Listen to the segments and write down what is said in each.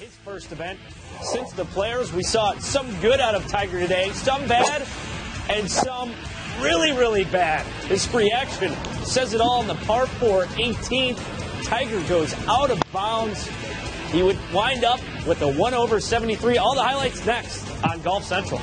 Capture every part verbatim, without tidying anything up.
his first event. Since the Players, we saw some good out of Tiger today, some bad, and some really, really bad. His free action says it all in the par four eighteenth. Tiger goes out of bounds. He would wind up with a one over seventy-three. All the highlights next on Golf Central.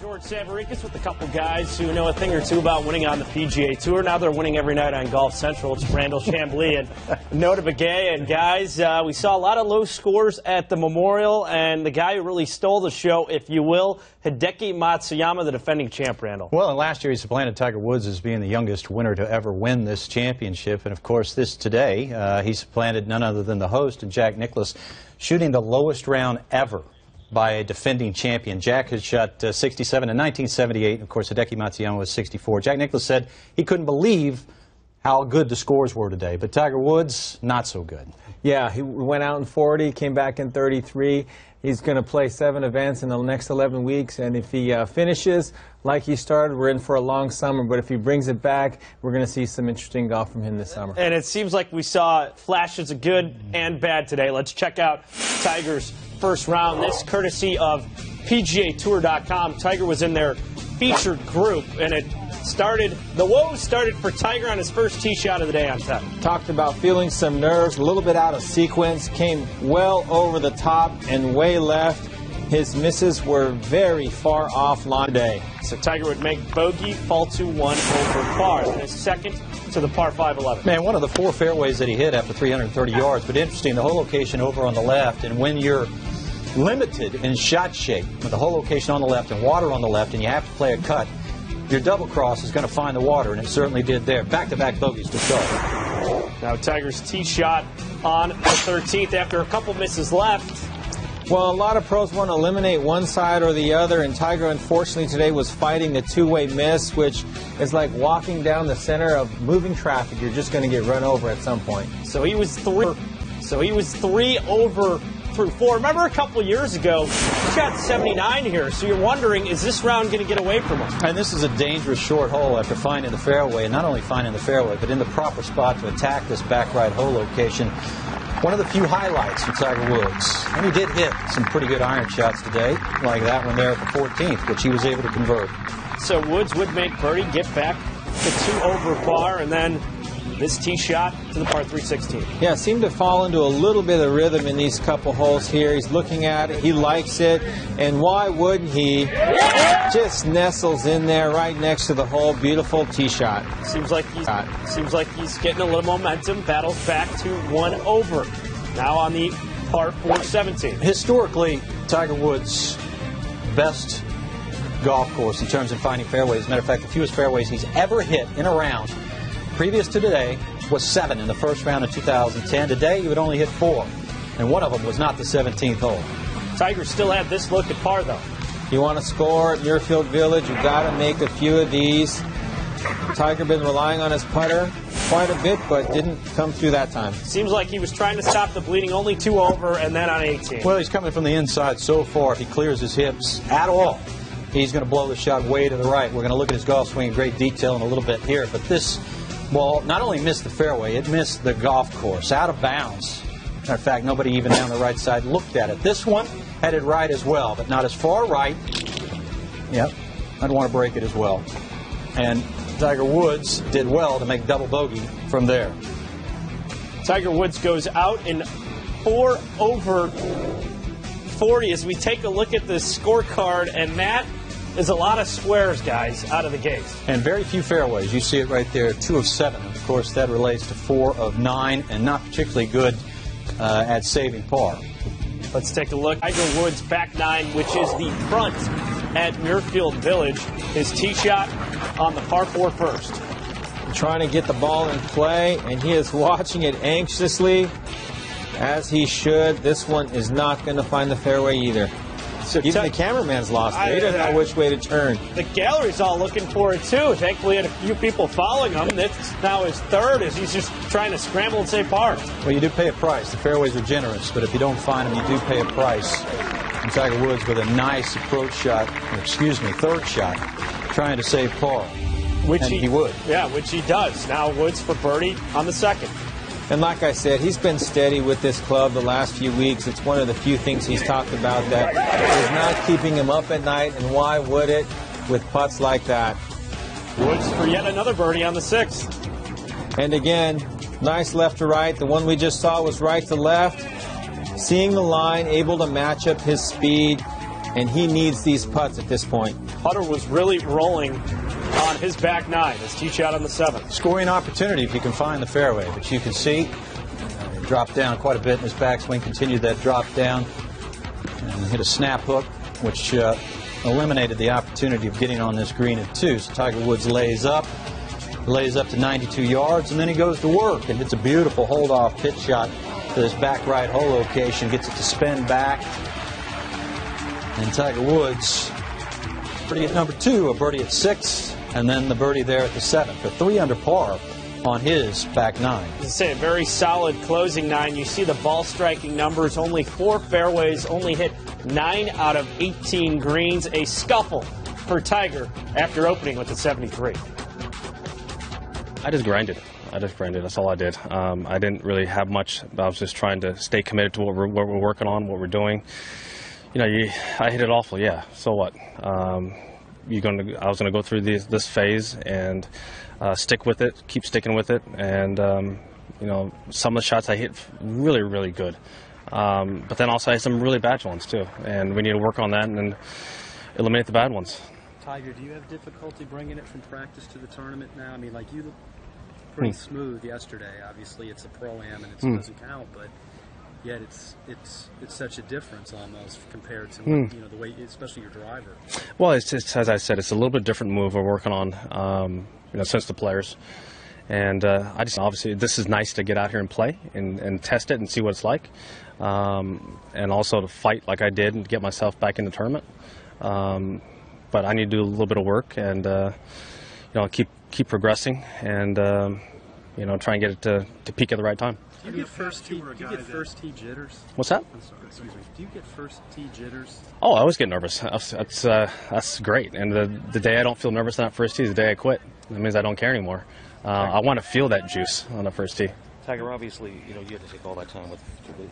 George Savarikas with a couple guys who know a thing or two about winning on the P G A Tour. Now they're winning every night on Golf Central. It's Randall Chamblee and Notah Begay. And guys, uh, we saw a lot of low scores at the Memorial, and the guy who really stole the show, if you will, Hideki Matsuyama, the defending champ, Randall. Well, and last year he supplanted Tiger Woods as being the youngest winner to ever win this championship. And, of course, this today, uh, he supplanted none other than the host, and Jack Nicklaus, shooting the lowest round ever by a defending champion. Jack had shot uh, sixty-seven in nineteen seventy-eight, and of course Hideki Matsuyama was sixty-four. Jack Nicklaus said he couldn't believe how good the scores were today, but Tiger Woods, not so good. Yeah, he went out in forty, came back in thirty-three. He's going to play seven events in the next eleven weeks, and if he uh, finishes like he started, we're in for a long summer. But if he brings it back, we're going to see some interesting golf from him this summer. And it seems like we saw flashes of good and bad today. Let's check out Tiger's first round. This courtesy of P G A Tour dot com. Tiger was in their featured group, and it started, the woes started for Tiger on his first tee shot of the day on top. Talked about feeling some nerves, a little bit out of sequence, came well over the top and way left. His misses were very far off line today. So Tiger would make bogey, fall to one over par. And his second to the par five eleven. Man, one of the four fairways that he hit after three hundred thirty yards. But interesting, the hole location over on the left, and when you're limited in shot shape, with the hole location on the left and water on the left, and you have to play a cut, your double cross is going to find the water, and it certainly did there. Back-to-back bogeys to start. Now Tiger's tee shot on the thirteenth after a couple misses left. Well, a lot of pros want to eliminate one side or the other, and Tiger, unfortunately, today was fighting a two-way miss, which is like walking down the center of moving traffic. You're just going to get run over at some point. So he was three. So he was three over through four. Remember a couple years ago, he's got seventy-nine here. So you're wondering, is this round going to get away from him? And this is a dangerous short hole after finding the fairway, and not only finding the fairway, but in the proper spot to attack this back right hole location. One of the few highlights from Tiger Woods. And he did hit some pretty good iron shots today, like that one there at the fourteenth, which he was able to convert. So Woods would make birdie, get back to two over par, and then this tee shot to the par three sixteen. Yeah, seemed to fall into a little bit of rhythm in these couple holes here. He's looking at it, he likes it, and why wouldn't he? Just nestles in there right next to the hole. Beautiful tee shot. Seems like he's, seems like he's getting a little momentum, battles back to one over. Now on the par four seventeen. Historically, Tiger Woods' best golf course in terms of finding fairways. As a matter of fact, the fewest fairways he's ever hit in a round previous to today was seven in the first round of two thousand ten. Today, he would only hit four, and one of them was not the seventeenth hole. Tiger still had this look at par, though. You want to score at Muirfield Village, you've got to make a few of these. Tiger been relying on his putter quite a bit, but didn't come through that time. Seems like he was trying to stop the bleeding, only two over, and then on eighteen. Well, he's coming from the inside so far. If he clears his hips at all, he's going to blow the shot way to the right. We're going to look at his golf swing in great detail in a little bit here, but this Well, not only missed the fairway, it missed the golf course, out of bounds. Matter of fact, nobody even down the right side looked at it. This one headed right as well, but not as far right. Yep, I'd want to break it as well. And Tiger Woods did well to make double bogey from there. Tiger Woods goes out in four over forty as we take a look at this scorecard, and Matt, there's a lot of squares, guys, out of the gates. And very few fairways. You see it right there, two of seven. Of course, that relates to four of nine, and not particularly good uh, at saving par. Let's take a look. Tiger Woods' back nine, which is the front at Muirfield Village. His tee shot on the par four first. Trying to get the ball in play, and he is watching it anxiously, as he should. This one is not going to find the fairway either. So even the cameraman's lost it. He doesn't know which way to turn. The gallery's all looking for it, too. Thankfully, had a few people following him. That's now his third, as he's just trying to scramble and save par. Well, you do pay a price. The fairways are generous, but if you don't find them, you do pay a price. And Tiger Woods with a nice approach shot, excuse me, third shot, trying to save par. Which he, he would. Yeah, which he does. Now Woods for birdie on the second. And like I said, he's been steady with this club the last few weeks. It's one of the few things he's talked about that is not keeping him up at night, and why would it with putts like that? Woods for yet another birdie on the sixth. And again, nice left to right. The one we just saw was right to left. Seeing the line, able to match up his speed, and he needs these putts at this point. Putter was really rolling on his back nine. His tee shot on the seventh. Scoring opportunity if you can find the fairway, but you can see uh, dropped down quite a bit in his backswing, continued that drop down, and hit a snap hook, which uh, eliminated the opportunity of getting on this green at two. So Tiger Woods lays up. Lays up to ninety-two yards, and then he goes to work and hits a beautiful hold-off pitch shot to this back right hole location, gets it to spin back. And Tiger Woods, birdie at number two, a birdie at six, and then the birdie there at the seventh, for three under par on his back nine. As I say, a very solid closing nine. You see the ball striking numbers, only four fairways, only hit nine out of eighteen greens. A scuffle for Tiger after opening with the seventy-three. I just grinded. I just grinded. That's all I did. Um, I didn't really have much. I was just trying to stay committed to what we're, what we're working on, what we're doing. You know, you, I hit it awful. Yeah. So what? Um, you're gonna. I was gonna go through this this phase and uh, stick with it. Keep sticking with it. And um, you know, some of the shots I hit really, really good. Um, but then also I had some really bad ones too. And we need to work on that and then eliminate the bad ones. Tiger, do you have difficulty bringing it from practice to the tournament now? I mean, like, you look pretty mm. smooth yesterday. Obviously, it's a pro-am and it mm. doesn't count, but yet it's it's it's such a difference almost compared to mm. you know, the way, especially your driver. Well, it's, it's as I said, it's a little bit different move we're working on, um, you know, since the players. And uh, I just obviously this is nice to get out here and play and, and test it and see what it's like, um, and also to fight like I did and get myself back in the tournament. Um, But I need to do a little bit of work and, uh, you know, keep keep progressing and, um, you know, try and get it to, to peak at the right time. Do you get first tee, do you get first tee jitters? What's that? I'm sorry, excuse me. Do you get first tee jitters? Oh, I always get nervous. That's that's, uh, that's great. And the, the day I don't feel nervous on that first tee is the day I quit. That means I don't care anymore. Uh, I want to feel that juice on the first tee. Tiger, obviously, you know, you had to take all that time with,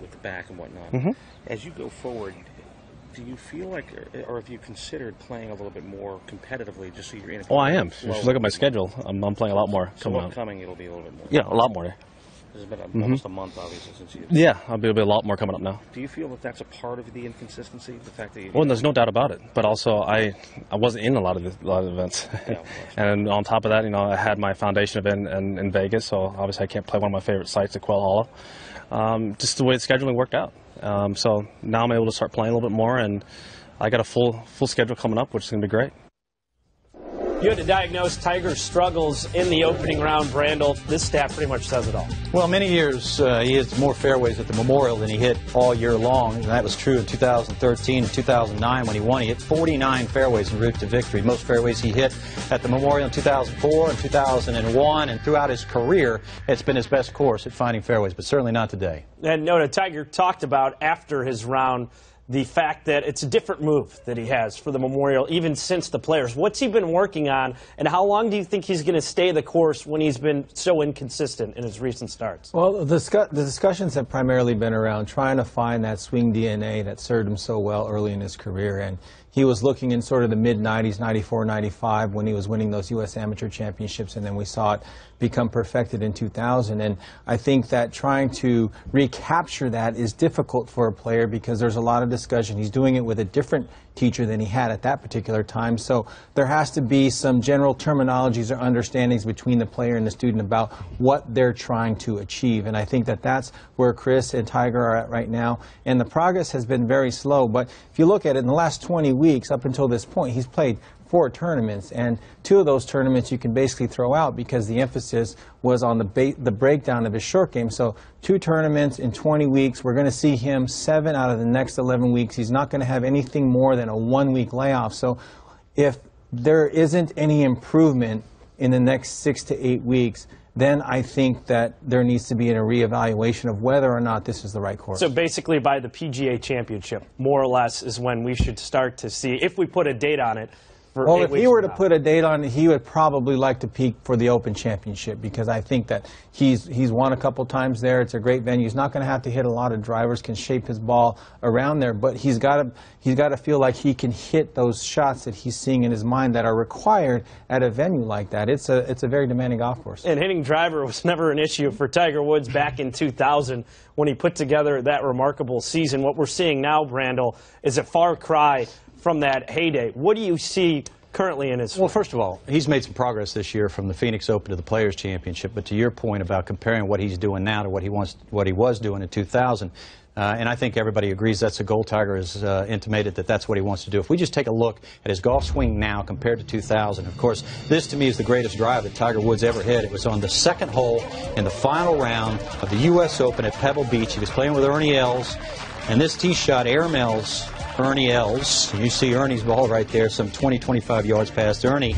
with the back and whatnot. Mm-hmm. As you go forward, do you feel like, or have you considered playing a little bit more competitively just so you're in a... Oh, I am. If you look at my schedule, I'm, I'm playing a lot more. So upcoming, it'll be a little bit more. Yeah, a lot more. It's been a, mm-hmm. almost a month, obviously, since you... Yeah, I'll be, it'll be a lot more coming up now. Do you feel that that's a part of the inconsistency, the fact that you... Well, there's no doubt about it, but also I I wasn't in a lot of, the, a lot of events. Yeah, well, and on top of that, you know, I had my foundation event in, in Vegas, so obviously I can't play one of my favorite sites at Quail Hollow. Um, just the way the scheduling worked out. Um, so now I'm able to start playing a little bit more, and I got a full full schedule coming up, which is going to be great. You had to diagnose Tiger's struggles in the opening round, Randall. This stat pretty much says it all. Well, many years uh, he hits more fairways at the Memorial than he hit all year long, and that was true in two thousand thirteen and two thousand nine when he won. He hit forty-nine fairways en route to victory. Most fairways he hit at the Memorial in two thousand four and two thousand one, and throughout his career, it's been his best course at finding fairways, but certainly not today. And Notah, Tiger talked about after his round the fact that it's a different move that he has for the Memorial, even since the Players. What's he been working on, and how long do you think he's going to stay the course when he's been so inconsistent in his recent starts? Well, the, discuss the discussions have primarily been around trying to find that swing D N A that served him so well early in his career, and he was looking in sort of the mid nineties, ninety-four, ninety-five, when he was winning those U S Amateur Championships, and then we saw it become perfected in two thousand. And I think that trying to recapture that is difficult for a player because there's a lot of discussion. He's doing it with a different teacher than he had at that particular time. So there has to be some general terminologies or understandings between the player and the student about what they're trying to achieve. And I think that that's where Chris and Tiger are at right now. And the progress has been very slow. But if you look at it, in the last twenty weeks up until this point, he's played four tournaments, and two of those tournaments you can basically throw out because the emphasis was on the ba the breakdown of his short game. So two tournaments in twenty weeks. We're going to see him seven out of the next eleven weeks. He's not going to have anything more than a one-week layoff. So if there isn't any improvement in the next six to eight weeks, then I think that there needs to be a reevaluation of whether or not this is the right course. So basically by the P G A Championship, more or less, is when we should start to see, if we put a date on it, for well, eight if weeks he were to now. put a date on it, he would probably like to peak for the Open Championship, because I think that he's he's won a couple times there. It's a great venue. He's not going to have to hit a lot of drivers, can shape his ball around there, but he's got to he's got to feel like he can hit those shots that he's seeing in his mind that are required at a venue like that. It's a it's a very demanding golf course. And hitting driver was never an issue for Tiger Woods back in two thousand when he put together that remarkable season. What we're seeing now, Randall, is a far cry from that heyday. What do you see currently in his... Well, first of all, he's made some progress this year from the Phoenix Open to the Players Championship, but to your point about comparing what he's doing now to what he wants, what he was doing in two thousand, uh, and I think everybody agrees that's a goal. Tiger has uh, intimated that that's what he wants to do. If we just take a look at his golf swing now compared to two thousand, of course, this to me is the greatest drive that Tiger Woods ever hit. It was on the second hole in the final round of the U S Open at Pebble Beach. He was playing with Ernie Els, and this tee shot airmails Ernie Els. You see Ernie's ball right there, some twenty, twenty-five yards past Ernie.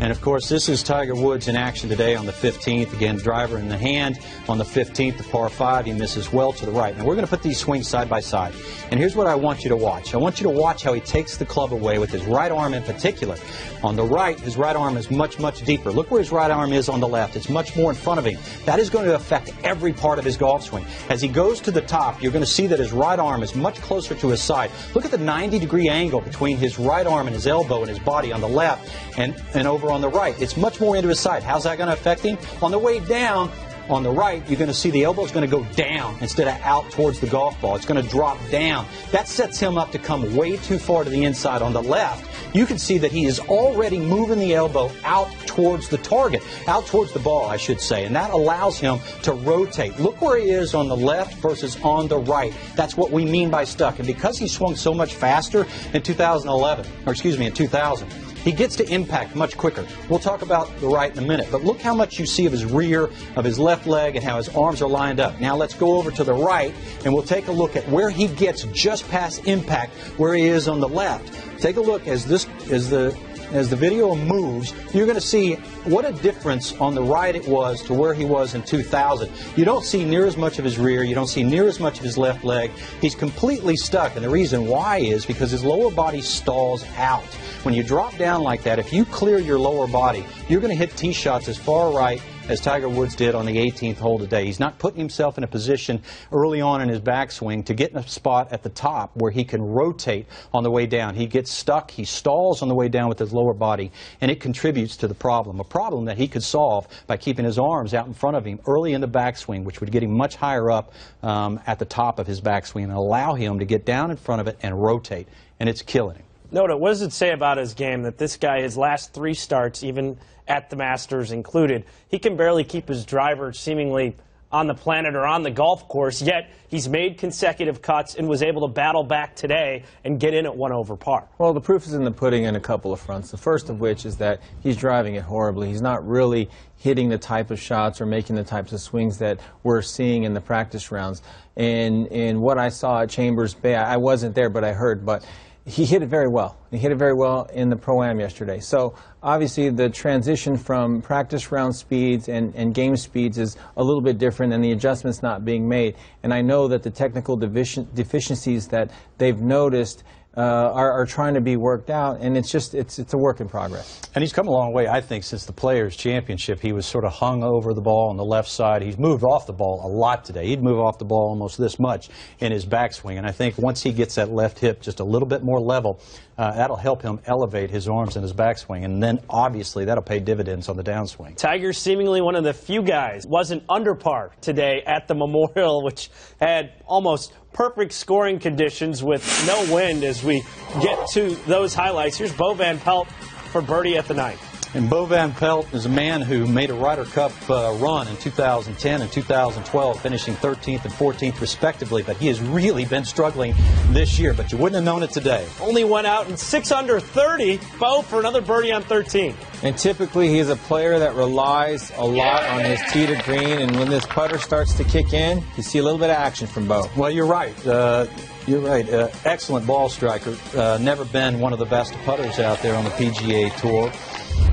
And, of course, this is Tiger Woods in action today on the fifteenth. Again, driver in the hand on the fifteenth, the par five. He misses well to the right. Now, we're going to put these swings side by side. And here's what I want you to watch. I want you to watch how he takes the club away with his right arm in particular. On the right, his right arm is much, much deeper. Look where his right arm is on the left. It's much more in front of him. That is going to affect every part of his golf swing. As he goes to the top, you're going to see that his right arm is much closer to his side. Look at the ninety-degree angle between his right arm and his elbow and his body on the left and, and over on the right. It's much more into his side. How's that going to affect him? On the way down, on the right, you're going to see the elbow's going to go down instead of out towards the golf ball. It's going to drop down. That sets him up to come way too far to the inside. On the left, you can see that he is already moving the elbow out towards the target, out towards the ball, I should say, and that allows him to rotate. Look where he is on the left versus on the right. That's what we mean by stuck. And because he swung so much faster in two thousand eleven, or excuse me, in two thousand, he gets to impact much quicker. We'll talk about the right in a minute, but look how much you see of his rear, of his left leg, and how his arms are lined up. Now let's go over to the right, and we'll take a look at where he gets just past impact, where he is on the left. Take a look as this as the as the video moves. You're going to see what a difference on the right it was to where he was in two thousand. You don't see near as much of his rear. You don't see near as much of his left leg. He's completely stuck, and the reason why is because his lower body stalls out. When you drop down like that, if you clear your lower body, you're going to hit tee shots as far right as Tiger Woods did on the eighteenth hole today. He's not putting himself in a position early on in his backswing to get in a spot at the top where he can rotate on the way down. He gets stuck. He stalls on the way down with his lower body, and it contributes to the problem, a problem that he could solve by keeping his arms out in front of him early in the backswing, which would get him much higher up um, at the top of his backswing and allow him to get down in front of it and rotate, and it's killing him. Notah, what does it say about his game that this guy, his last three starts, even at the Masters included, he can barely keep his driver seemingly on the planet or on the golf course, yet he's made consecutive cuts and was able to battle back today and get in at one over par? Well, the proof is in the pudding in a couple of fronts, the first of which is that he's driving it horribly. He's not really hitting the type of shots or making the types of swings that we're seeing in the practice rounds. And, and what I saw at Chambers Bay, I wasn't there, but I heard, but he hit it very well. He hit it very well in the Pro-Am yesterday. So obviously the transition from practice round speeds and, and game speeds is a little bit different, and the adjustments not being made. And I know that the technical deficiencies that they've noticed Uh, are, are trying to be worked out, and it's just it's it's a work in progress. And he's come a long way, I think, since the Players' Championship. He was sort of hung over the ball on the left side. He's moved off the ball a lot today. He'd move off the ball almost this much in his backswing, and I think once he gets that left hip just a little bit more level, uh, that'll help him elevate his arms in his backswing, and then obviously that'll pay dividends on the downswing. Tiger, seemingly one of the few guys, wasn't under par today at the Memorial, which had almost perfect scoring conditions with no wind as we get to those highlights. Here's Bo Van Pelt for birdie at the ninth. And Bo Van Pelt is a man who made a Ryder Cup uh, run in two thousand ten and two thousand twelve, finishing thirteenth and fourteenth respectively, but he has really been struggling this year, but you wouldn't have known it today. Only went out in six under thirty, Bo for another birdie on thirteen. And typically he's a player that relies a lot on his tee to green, and when this putter starts to kick in, you see a little bit of action from Bo. Well, you're right. Uh, You're right. Uh, excellent ball striker. Uh, never been one of the best putters out there on the P G A Tour.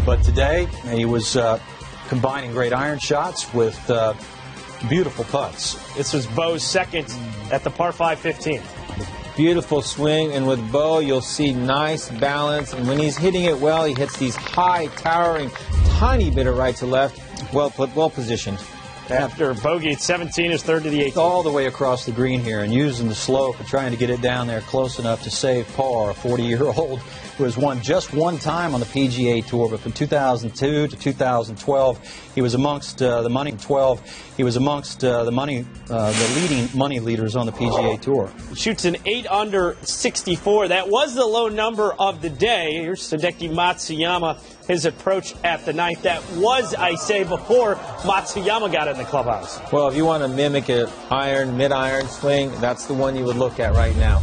But today he was uh, combining great iron shots with uh, beautiful putts. This was Bo's second at the par five fifteen. beautiful swing, and with Bo, you'll see nice balance, and when he's hitting it well, he hits these high, towering, tiny bit of right to left, well put, well positioned. After bogey, seventeen is third to the eighth. All the way across the green here, and using the slope and trying to get it down there close enough to save par, a forty-year-old who has won just one time on the P G A Tour, but from two thousand two to two thousand twelve, he was amongst uh, the money twelve. He was amongst uh, the money, uh, the leading money leaders on the P G A Tour. Shoots an eight under sixty-four. That was the low number of the day. Here's Hideki Matsuyama. His approach at the ninth. That was, I say, before Matsuyama got in the clubhouse. Well, if you want to mimic an iron, mid-iron swing, that's the one you would look at right now.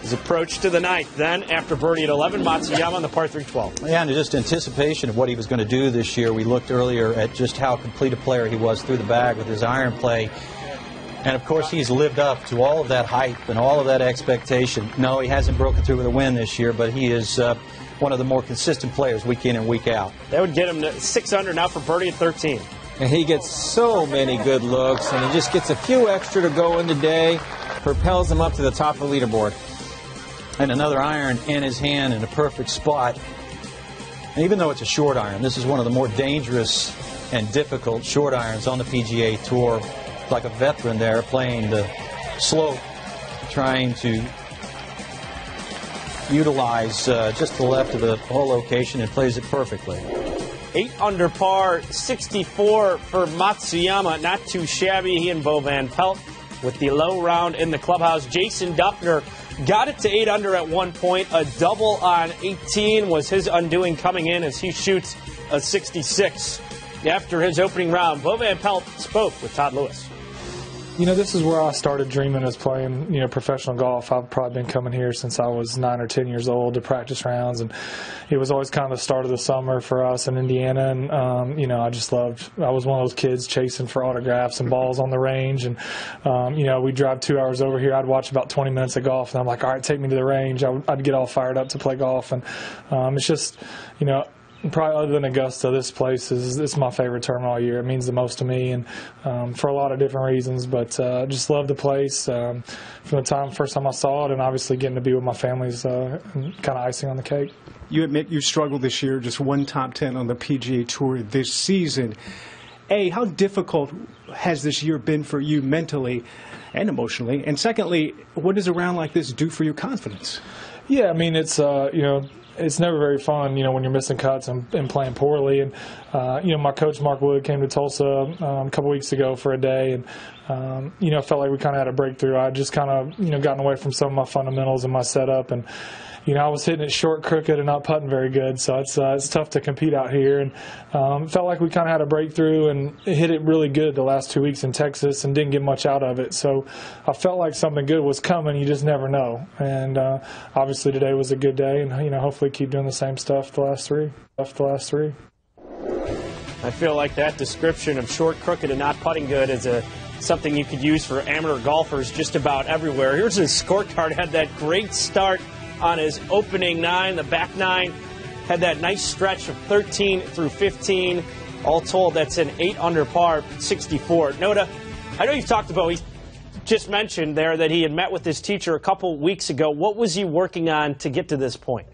His approach to the ninth, then after birdie at eleven, Matsuyama on the par three twelve. Yeah, and just anticipation of what he was going to do this year. We looked earlier at just how complete a player he was through the bag with his iron play. And, of course, he's lived up to all of that hype and all of that expectation. No, he hasn't broken through with a win this year, but he is uh, one of the more consistent players week in and week out. That would get him to six under now for birdie at thirteen. And he gets so many good looks, and he just gets a few extra to go in today, propels him up to the top of the leaderboard. And another iron in his hand in a perfect spot. And even though it's a short iron, this is one of the more dangerous and difficult short irons on the P G A Tour. Like a veteran there playing the slope, trying to utilize uh, just the left of the whole location and plays it perfectly. Eight under par, sixty-four for Matsuyama. Not too shabby. He and Bo Van Pelt with the low round in the clubhouse. Jason Duffner got it to eight under at one point. A double on eighteen was his undoing coming in as he shoots a sixty-six. After his opening round, Bo Van Pelt spoke with Todd Lewis. You know, this is where I started dreaming as playing, you know, professional golf. I've probably been coming here since I was nine or ten years old to practice rounds, and it was always kind of the start of the summer for us in Indiana, and, um, you know, I just loved, I was one of those kids chasing for autographs and balls on the range, and, um, you know, we'd drive two hours over here, I'd watch about twenty minutes of golf, and I'm like, all right, take me to the range. I would, I'd get all fired up to play golf, and um, it's just, you know, probably other than Augusta, this place is it's my favorite tournament all year. It means the most to me, and um, for a lot of different reasons, but uh, just love the place um, from the time first time I saw it, and obviously getting to be with my family's uh, kind of icing on the cake. You admit you struggled this year, just one top ten on the P G A Tour this season. A, how difficult has this year been for you mentally and emotionally? And secondly, what does a round like this do for your confidence? Yeah, I mean, it's, uh, you know, it's never very fun, you know, when you're missing cuts and, and playing poorly. And, uh, you know, my coach, Mark Wood, came to Tulsa um, a couple weeks ago for a day. And, um, you know, I felt like we kind of had a breakthrough. I just kind of, you know, gotten away from some of my fundamentals and my setup. And, you know, I was hitting it short, crooked, and not putting very good. So it's, uh, it's tough to compete out here. And um, felt like we kind of had a breakthrough and hit it really good the last two weeks in Texas and didn't get much out of it. So I felt like something good was coming. You just never know. And uh, obviously today was a good day. And, you know, hopefully keep doing the same stuff the last three. Stuff the last three. I feel like that description of short, crooked, and not putting good is a something you could use for amateur golfers just about everywhere. Here's his scorecard. Had that great start on his opening nine. The back nine had that nice stretch of thirteen through fifteen. All told, that's an eight under par, sixty-four. Notah, I know you've talked about, he just mentioned there that he had met with his teacher a couple weeks ago. What was he working on to get to this point?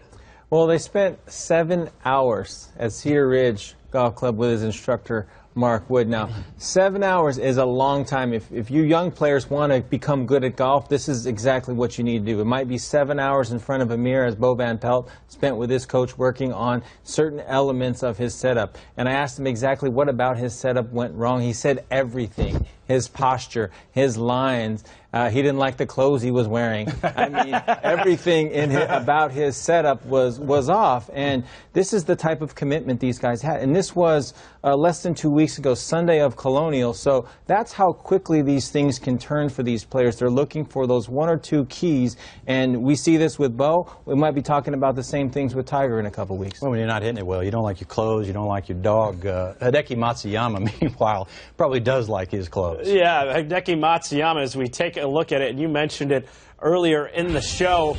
Well, they spent seven hours at Cedar Ridge Golf Club with his instructor, Mark Wood. Now, seven hours is a long time. If, if you young players want to become good at golf, this is exactly what you need to do. It might be seven hours in front of a mirror, as Bo Van Pelt spent with his coach working on certain elements of his setup. And I asked him exactly what about his setup went wrong. He said everything. His posture, his lines. Uh, he didn't like the clothes he was wearing. I mean, everything in his, about his setup was, was off. And this is the type of commitment these guys had. And this was uh, less than two weeks ago, Sunday of Colonial. So that's how quickly these things can turn for these players. They're looking for those one or two keys. And we see this with Bo. We might be talking about the same things with Tiger in a couple weeks. Well, when you're not hitting it well, you don't like your clothes, you don't like your dog. Uh, Hideki Matsuyama, meanwhile, probably does like his clothes. Yeah, Hideki Matsuyama, as we take a look at it, and you mentioned it earlier in the show,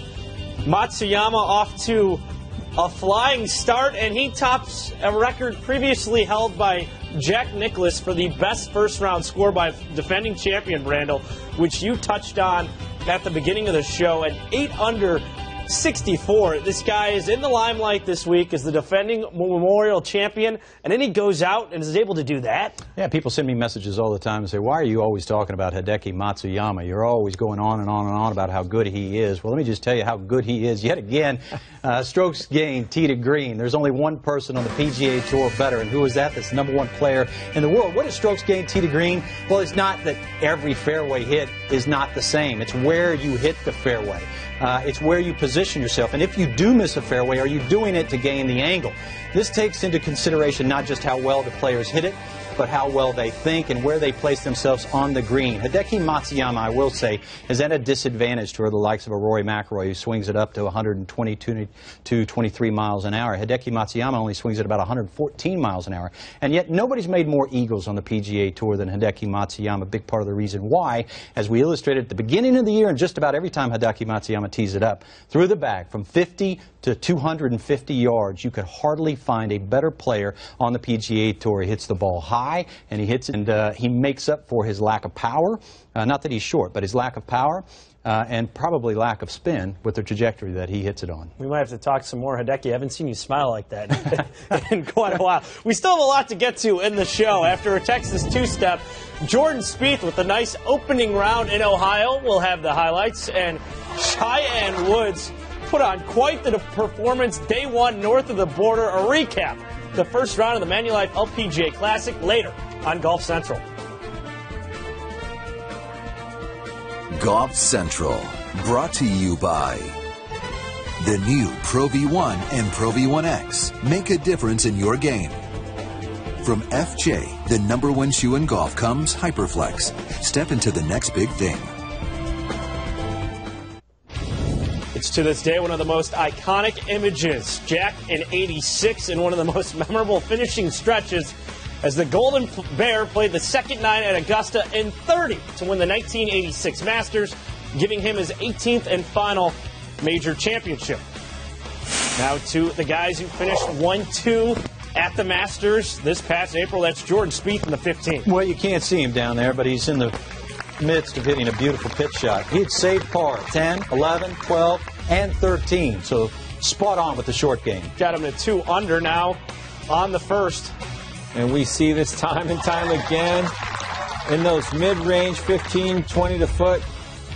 Matsuyama off to a flying start, and he tops a record previously held by Jack Nicklaus for the best first-round score by defending champion, Randall, which you touched on at the beginning of the show, at eight under sixty-four. This guy is in the limelight this week as the defending Memorial champion, and then he goes out and is able to do that. Yeah, people send me messages all the time and say, why are you always talking about Hideki Matsuyama? You're always going on and on and on about how good he is. Well, let me just tell you how good he is yet again. Uh, strokes gained, tee to green. There's only one person on the P G A Tour better, and who is that? That's the number one player in the world. What is strokes gained, tee to green? Well, it's not that every fairway hit is not the same. It's where you hit the fairway. Uh, it's where you position yourself. And if you do miss a fairway, are you doing it to gain the angle? This takes into consideration not just how well the players hit it, but how well they think and where they place themselves on the green. Hideki Matsuyama, I will say, is at a disadvantage to the likes of a Rory McIlroy, who swings it up to one twenty-two to twenty-three miles an hour. Hideki Matsuyama only swings it about one fourteen miles an hour. And yet nobody's made more eagles on the P G A Tour than Hideki Matsuyama. A big part of the reason why, as we illustrated at the beginning of the year, and just about every time Hideki Matsuyama tees it up, through the bag, from fifty to two fifty yards, you could hardly find a better player on the P G A Tour. He hits the ball high. And he hits, and uh, he makes up for his lack of power. Uh, not that he's short, but his lack of power uh, and probably lack of spin with the trajectory that he hits it on. We might have to talk some more, Hideki. I haven't seen you smile like that in quite a while. We still have a lot to get to in the show. After a Texas two-step, Jordan Spieth with a nice opening round in Ohio. We'll have the highlights. And Cheyenne Woods put on quite the performance day one north of the border. A recap. The first round of the Manulife L P G A Classic later on Golf Central. Golf Central, brought to you by the new Pro V one and Pro V one X. Make a difference in your game. From F J, the number one shoe in golf, comes Hyperflex. Step into the next big thing. It's to this day one of the most iconic images. Jack in eighty-six in one of the most memorable finishing stretches as the Golden Bear played the second nine at Augusta in thirty to win the nineteen eighty-six Masters, giving him his eighteenth and final major championship. Now to the guys who finished one two at the Masters this past April. That's Jordan Spieth in the fifteen. Well, you can't see him down there, but he's in the midst of hitting a beautiful pitch shot. He had saved par ten, eleven, twelve, and thirteen. So spot on with the short game. Got him to two under now on the first. And we see this time and time again in those mid-range fifteen, twenty to foot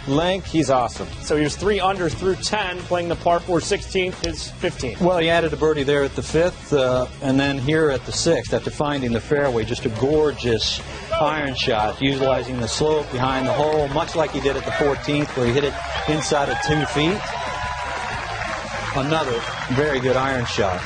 length. He's awesome. So he was three under through ten, playing the par four sixteenth, his fifteenth. Well, he added a birdie there at the fifth, uh, and then here at the sixth, after finding the fairway, just a gorgeous iron shot, utilizing the slope behind the hole, much like he did at the fourteenth, where he hit it inside of two feet. Another very good iron shot.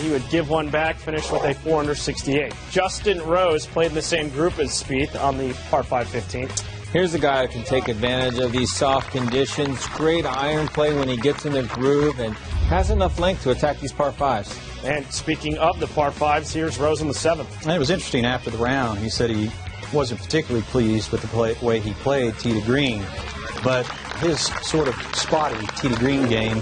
He would give one back, finish with a four under sixty-eight. Justin Rose played in the same group as Spieth on the par five fifteenth. Here's a guy who can take advantage of these soft conditions. Great iron play when he gets in the groove and has enough length to attack these par fives. And speaking of the par fives, here's Rose in the seventh. And it was interesting after the round. He said he wasn't particularly pleased with the play, way he played tee to green, but his sort of spotty tee to green game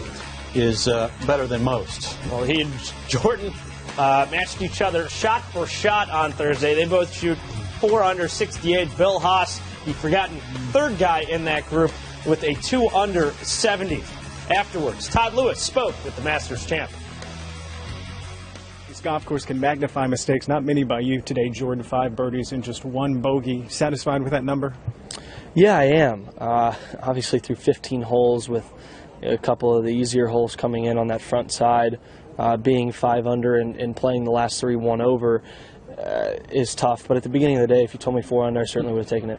is uh, better than most. Well, he and Jordan uh, matched each other shot for shot on Thursday. They both shoot four under sixty-eight. Bill Haas, the forgotten third guy in that group, with a two under seventy. Afterwards, Todd Lewis spoke with the Masters champ. This golf course can magnify mistakes, not many by you today, Jordan. Five birdies and just one bogey. Satisfied with that number? Yeah, I am. Uh, obviously through fifteen holes, with a couple of the easier holes coming in on that front side, uh, being five under and, and playing the last three one over. Uh, is tough, but at the beginning of the day, if you told me four under, I certainly would have taken it.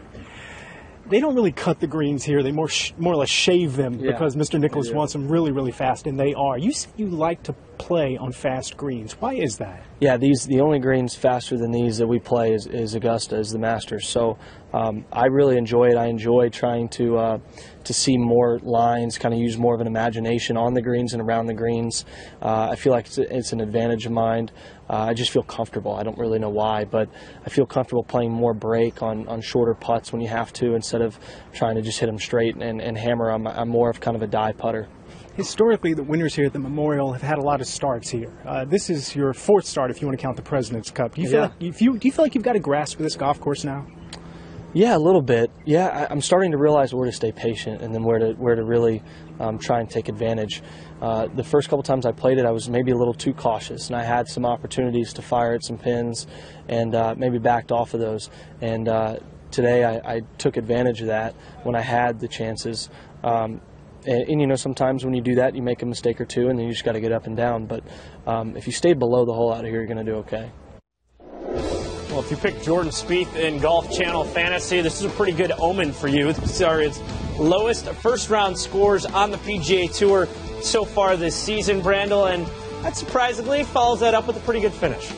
They don't really cut the greens here. They more sh more or less shave them, yeah, because Mister Nicklaus, yeah, wants them really, really fast, and they are. You you like to play on fast greens. Why is that? Yeah, these the only greens faster than these that we play is, is Augusta, is the Masters. So um, I really enjoy it. I enjoy trying to uh, to see more lines, kind of use more of an imagination on the greens and around the greens. Uh, I feel like it's, it's an advantage of mine. Uh, I just feel comfortable. I don't really know why, but I feel comfortable playing more break on, on shorter putts when you have to, instead of trying to just hit them straight and, and hammer them. I'm, I'm more of kind of a die putter. Historically, the winners here at the Memorial have had a lot of starts here. Uh, this is your fourth start, if you want to count the President's Cup. Do you feel, yeah. like, if you, do you feel like you've got a grasp of this golf course now? Yeah, a little bit. Yeah, I, I'm starting to realize where to stay patient and then where to where to really um, try and take advantage. Uh, the first couple times I played it, I was maybe a little too cautious, and I had some opportunities to fire at some pins, and uh, maybe backed off of those. And uh, today, I, I took advantage of that when I had the chances. Um, And, and, you know, sometimes when you do that, you make a mistake or two, and then you just got to get up and down. But um, if you stay below the hole out of here, you're going to do okay. Well, if you pick Jordan Spieth in Golf Channel Fantasy, this is a pretty good omen for you. Sorry, it's lowest first-round scores on the P G A Tour so far this season, Randall, and that surprisingly follows that up with a pretty good finish.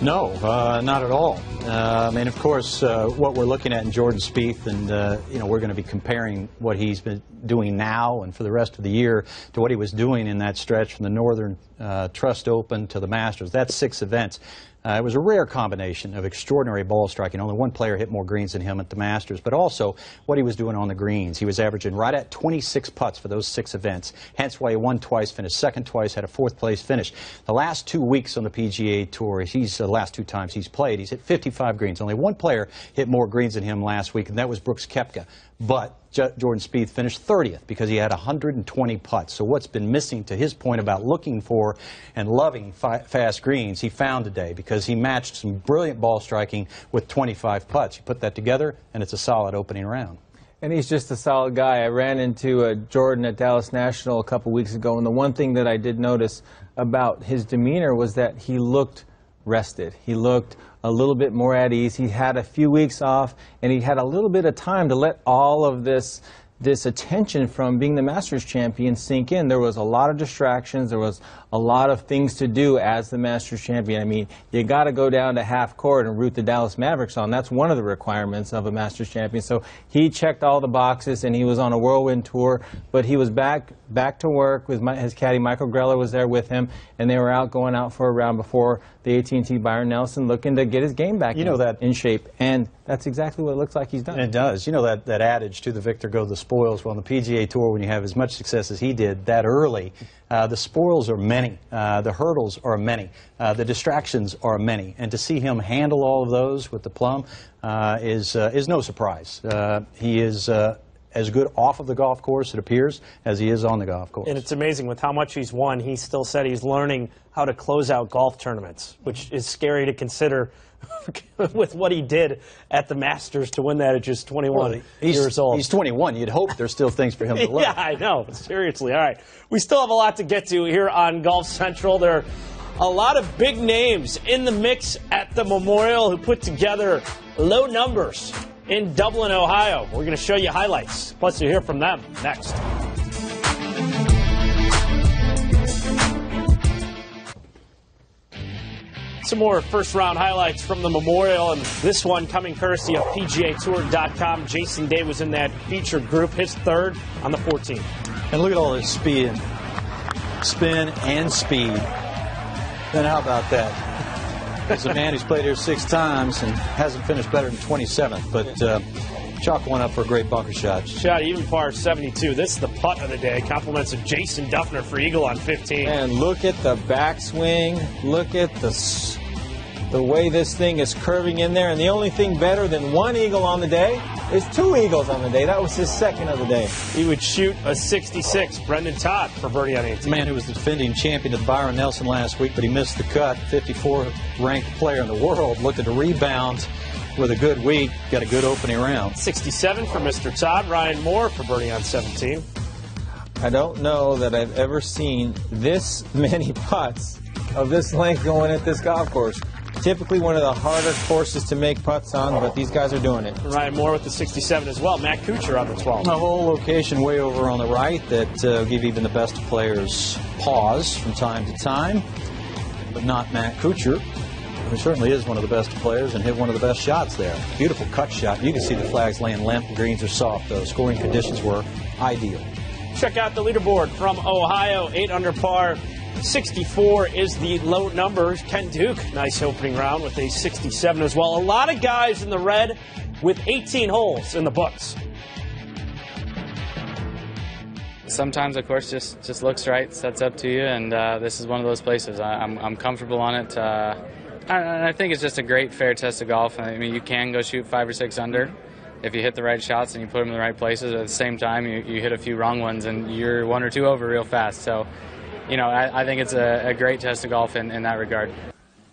No, uh, not at all. Uh, I mean, of course, uh, what we're looking at in Jordan Spieth, and uh, you know, we're going to be comparing what he's been doing now and for the rest of the year to what he was doing in that stretch from the Northern uh, Trust Open to the Masters. That's six events. Uh, it was a rare combination of extraordinary ball striking. Only one player hit more greens than him at the Masters, but also what he was doing on the greens. He was averaging right at twenty-six putts for those six events, hence why he won twice, finished second twice, had a fourth-place finish. The last two weeks on the P G A Tour, he's, the last two times he's played, he's hit fifty-five greens. Only one player hit more greens than him last week, and that was Brooks Koepka. But Jordan Spieth finished thirtieth because he had one hundred twenty putts. So what's been missing, to his point about looking for and loving fi fast greens, he found today because he matched some brilliant ball striking with twenty-five putts. You put that together, and it's a solid opening round. And he's just a solid guy. I ran into uh, Jordan at Dallas National a couple weeks ago, and the one thing that I did notice about his demeanor was that he looked rested. He looked a little bit more at ease. He had a few weeks off, and he had a little bit of time to let all of this this attention from being the Masters champion sink in. There was a lot of distractions. There was a lot of things to do as the Masters champion. I mean, you got to go down to half court and root the Dallas Mavericks on. That's one of the requirements of a Masters champion. So he checked all the boxes, and he was on a whirlwind tour, but he was back back to work with my, his caddy. Michael Greller was there with him, and they were out going out for a round before the A T and T Byron Nelson, looking to get his game back you know in, that, in shape. And that's exactly what it looks like he's done. It does. You know that, that adage, to the victor go the spoils. Well, on the P G A Tour, when you have as much success as he did that early, uh, the spoils are many. Uh, the hurdles are many. Uh, the distractions are many. And to see him handle all of those with the plum uh, is, uh, is no surprise. Uh, he is uh, as good off of the golf course, it appears, as he is on the golf course. And it's amazing with how much he's won. He still said he's learning how to close out golf tournaments, which is scary to consider. With what he did at the Masters to win that at just twenty-one well, he's, years old. He's twenty-one. You'd hope there's still things for him to learn. Yeah, I know. Seriously. All right. We still have a lot to get to here on Golf Central. There are a lot of big names in the mix at the Memorial who put together low numbers in Dublin, Ohio. We're going to show you highlights. Plus, you'll hear from them next. Some more first-round highlights from the Memorial, and this one coming courtesy of P G A Tour dot com. Jason Day was in that featured group, his third on the fourteenth. And look at all this speed. Spin and speed. Then how about that? There's a man who's played here six times and hasn't finished better than twenty-seventh, but uh, chalk one up for a great bunker shot. Shot even par seventy-two. This is the putt of the day. Compliments of Jason Duffner for eagle on fifteen. And look at the backswing. Look at the the way this thing is curving in there. And the only thing better than one eagle on the day is two eagles on the day. That was his second of the day. He would shoot a sixty-six. Brendan Todd for birdie on eighteen. Man who was the defending champion of Byron Nelson last week, but he missed the cut. fifty-fourth ranked player in the world. Looked at the rebound. With a good week, got a good opening round. sixty-seven for Mister Todd. Ryan Moore for birdie on seventeen. I don't know that I've ever seen this many putts of this length going at this golf course. Typically one of the harder courses to make putts on, but these guys are doing it. Ryan Moore with the sixty-seven as well. Matt Kuchar on the twelve. The whole location way over on the right that uh, give even the best players pause from time to time, but not Matt Kuchar. He certainly is one of the best players and hit one of the best shots there. Beautiful cut shot. You can see the flags laying limp. The greens are soft, though. Scoring conditions were ideal. Check out the leaderboard from Ohio. Eight under par. sixty-four is the low number. Ken Duke, nice opening round with a sixty-seven as well. A lot of guys in the red with eighteen holes in the books. sometimes a course just just looks right, sets up to you, and uh, this is one of those places. I, I'm I'm comfortable on it. Uh, I, I think it's just a great fair test of golf. I mean, you can go shoot five or six under if you hit the right shots and you put them in the right places. But at the same time, you, you hit a few wrong ones and you're one or two over real fast. So, you know, I, I think it's a, a great test of golf in, in that regard.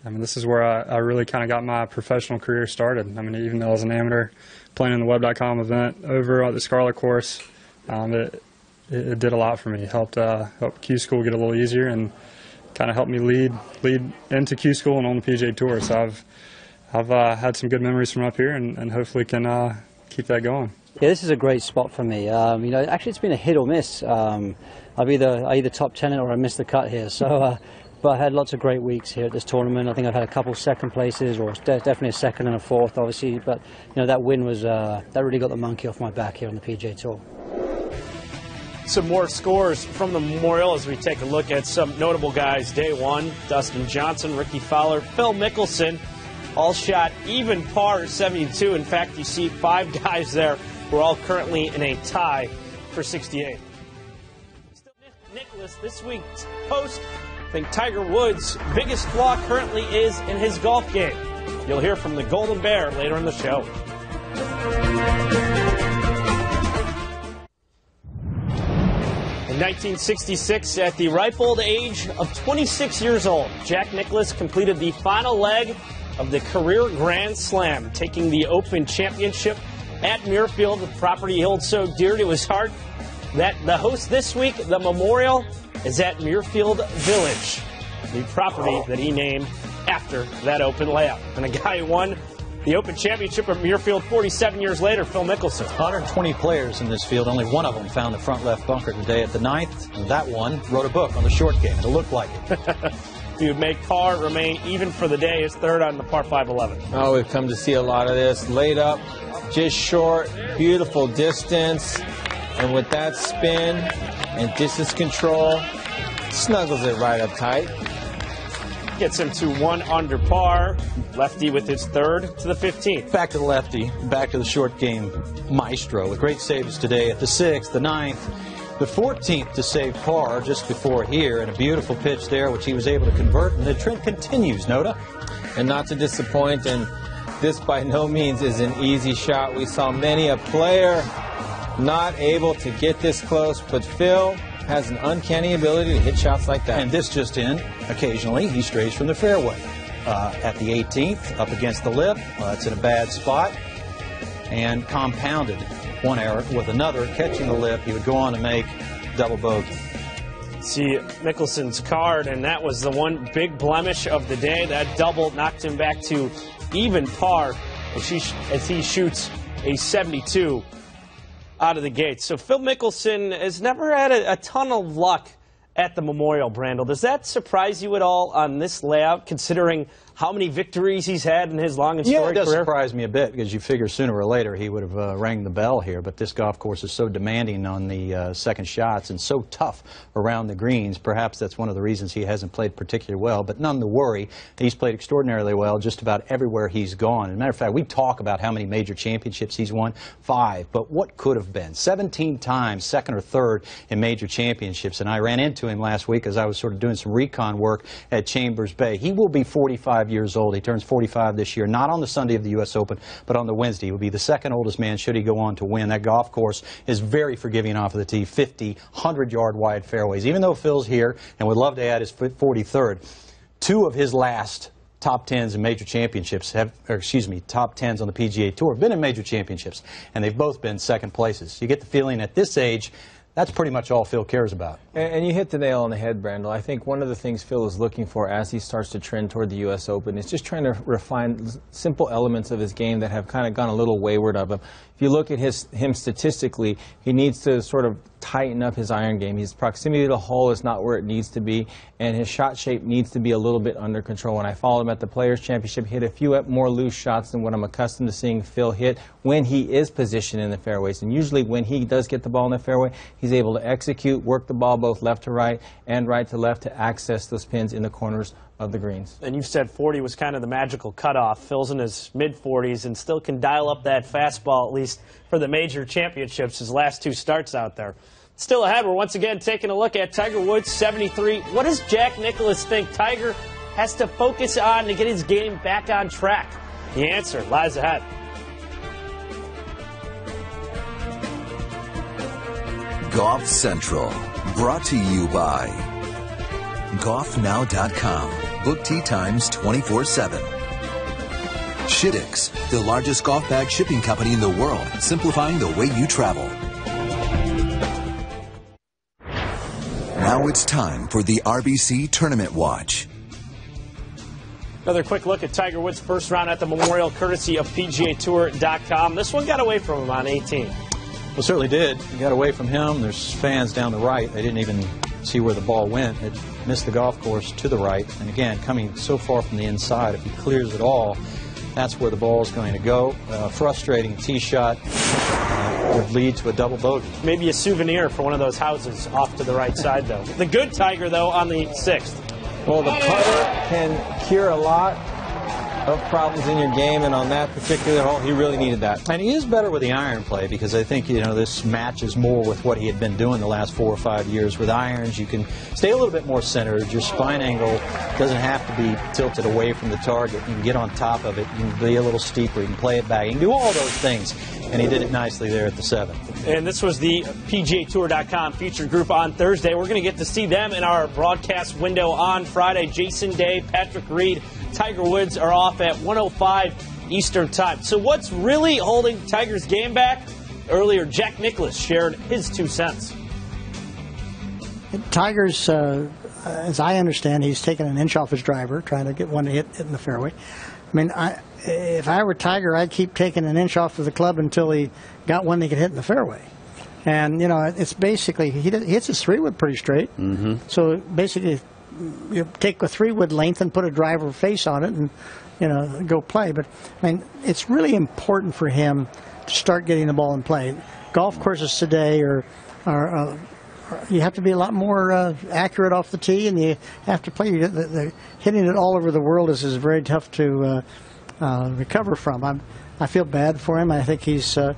I mean, this is where I, I really kind of got my professional career started. I mean, even though I was an amateur playing in the web dot com event over at the Scarlet Course, um, it, it, it did a lot for me. It helped, uh, helped Q School get a little easier and kind of helped me lead lead into Q School and on the P G A Tour. So I've, I've uh, had some good memories from up here and, and hopefully can uh, keep that going. Yeah, this is a great spot for me. Um, you know, actually, it's been a hit or miss. Um, I've either, I either top ten it or I missed the cut here. So. Uh, But I had lots of great weeks here at this tournament. I think I've had a couple second places, or de definitely a second and a fourth, obviously. But you know, that win was uh, that really got the monkey off my back here on the P G A Tour. Some more scores from the Memorial as we take a look at some notable guys. Day one: Dustin Johnson, Ricky Fowler, Phil Mickelson, all shot even par seventy-two. In fact, you see five guys there who are all currently in a tie for sixty-eight. Still Nicklaus this week's post. I think Tiger Woods' biggest flaw currently is in his golf game. You'll hear from the Golden Bear later in the show. In nineteen sixty-six, at the ripe old age of twenty-six years old, Jack Nicklaus completed the final leg of the career Grand Slam, taking the Open Championship at Muirfield, the property he held so dear to his heart. That the host this week, the Memorial, is at Muirfield Village, the property that he named after that Open layout. And a guy who won the Open Championship at Muirfield forty-seven years later, Phil Mickelson. one hundred twenty players in this field. Only one of them found the front left bunker today at the ninth. And that one wrote a book on the short game. It'll look like it. He would make par remain even for the day. His third on the par five eleven. Oh, we've come to see a lot of this. Laid up, just short, beautiful distance. And with that spin and distance control, snuggles it right up tight. Gets him to one under par. Lefty with his third to the fifteenth. Back to the lefty, back to the short game maestro with great saves today at the sixth, the ninth, the fourteenth to save par just before here, and a beautiful pitch there which he was able to convert. And the trend continues, Notah. And not to disappoint, and this by no means is an easy shot. We saw many a player not able to get this close, but Phil has an uncanny ability to hit shots like that. And this just in, occasionally he strays from the fairway. Uh, at the eighteenth, up against the lip, uh, it's in a bad spot, and compounded one error with another, catching the lip. He would go on to make double bogey. See Mickelson's card, and that was the one big blemish of the day. That double knocked him back to even par as he, as he shoots a seventy-two. Out of the gate. So Phil Mickelson has never had a, a ton of luck at the Memorial, Brandel. Does that surprise you at all on this layout, considering how many victories he's had in his long and storied career? Yeah, it does surprise me a bit, because you figure sooner or later he would have uh, rang the bell here. But this golf course is so demanding on the uh, second shots and so tough around the greens. Perhaps that's one of the reasons he hasn't played particularly well. But none to worry, he's played extraordinarily well just about everywhere he's gone. As a matter of fact, we talk about how many major championships he's won. Five, but what could have been? seventeen times second or third in major championships. And I ran into him last week as I was sort of doing some recon work at Chambers Bay. He will be forty-five years old. He turns forty-five this year, not on the Sunday of the U S Open, but on the Wednesday. He will be the second oldest man should he go on to win. That golf course is very forgiving off of the tee, fifty, one hundred yard wide fairways. Even though Phil's here and would love to add his forty-third, two of his last top tens in major championships have, or excuse me, top tens on the P G A Tour have been in major championships, and they've both been second places. You get the feeling at this age that's pretty much all Phil cares about. And you hit the nail on the head, Brandel. I think one of the things Phil is looking for as he starts to trend toward the U S Open is just trying to refine simple elements of his game that have kind of gone a little wayward of him. If you look at his, him statistically, he needs to sort of tighten up his iron game. His proximity to the hole is not where it needs to be, and his shot shape needs to be a little bit under control. When I followed him at the Players' Championship, he hit a few more loose shots than what I'm accustomed to seeing Phil hit when he is positioned in the fairways. And usually when he does get the ball in the fairway, he's able to execute, work the ball both left to right and right to left to access those pins in the corners of the greens. And you've said forty was kind of the magical cutoff. Phil's in his mid forties and still can dial up that fastball, at least for the major championships, his last two starts out there. Still ahead, we're once again taking a look at Tiger Woods, seventy-three. What does Jack Nicklaus think Tiger has to focus on to get his game back on track? The answer lies ahead. Golf Central, brought to you by golf now dot com. Book tee times twenty-four seven. Shiddix, the largest golf bag shipping company in the world, simplifying the way you travel. Now it's time for the R B C Tournament Watch. Another quick look at Tiger Woods' first round at the Memorial, courtesy of P G A Tour dot com. This one got away from him on eighteen. Well, certainly did. It got away from him. There's fans down the right. They didn't even see where the ball went. It missed the golf course to the right. And again, coming so far from the inside, if he clears it all, that's where the ball is going to go. Uh, frustrating tee shot. Would lead to a double bogey. Maybe a souvenir for one of those houses off to the right side, though. The good Tiger, though, on the sixth. Well, the putter can cure a lot of problems in your game, and on that particular hole, he really needed that. And he is better with the iron play, because I think, you know, this matches more with what he had been doing the last four or five years. With irons, you can stay a little bit more centered. Your spine angle doesn't have to be tilted away from the target. You can get on top of it. You can be a little steeper. You can play it back. You can do all those things, and he did it nicely there at the seventh. And this was the P G A Tour dot com feature group on Thursday. We're going to get to see them in our broadcast window on Friday. Jason Day, Patrick Reed, Tiger Woods are off at one oh five Eastern Time. So what's really holding Tiger's game back? Earlier, Jack Nicklaus shared his two cents. Tiger's, uh, as I understand, he's taken an inch off his driver, trying to get one to hit, hit in the fairway. I mean, I, if I were Tiger, I'd keep taking an inch off of the club until he got one he could hit in the fairway. And, you know, it's basically, he, did, he hits his three-wood pretty straight. Mm-hmm. So basically, you take a three-wood length and put a driver face on it and, you know, go play. But, I mean, it's really important for him to start getting the ball in play. Golf courses today are, are, uh, are you have to be a lot more uh, accurate off the tee, and you have to play. The, the, hitting it all over the world is, is very tough to uh, uh, recover from. I'm, I feel bad for him. I think he's... Uh,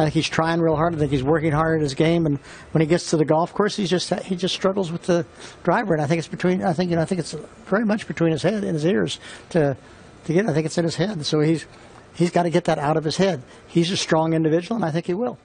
I think he's trying real hard. I think he's working hard at his game, and when he gets to the golf course, he's just he just struggles with the driver. And I think it's between I think you know I think it's very much between his head and his ears to to get. I think it's in his head. So he's he's got to get that out of his head. He's a strong individual, and I think he will.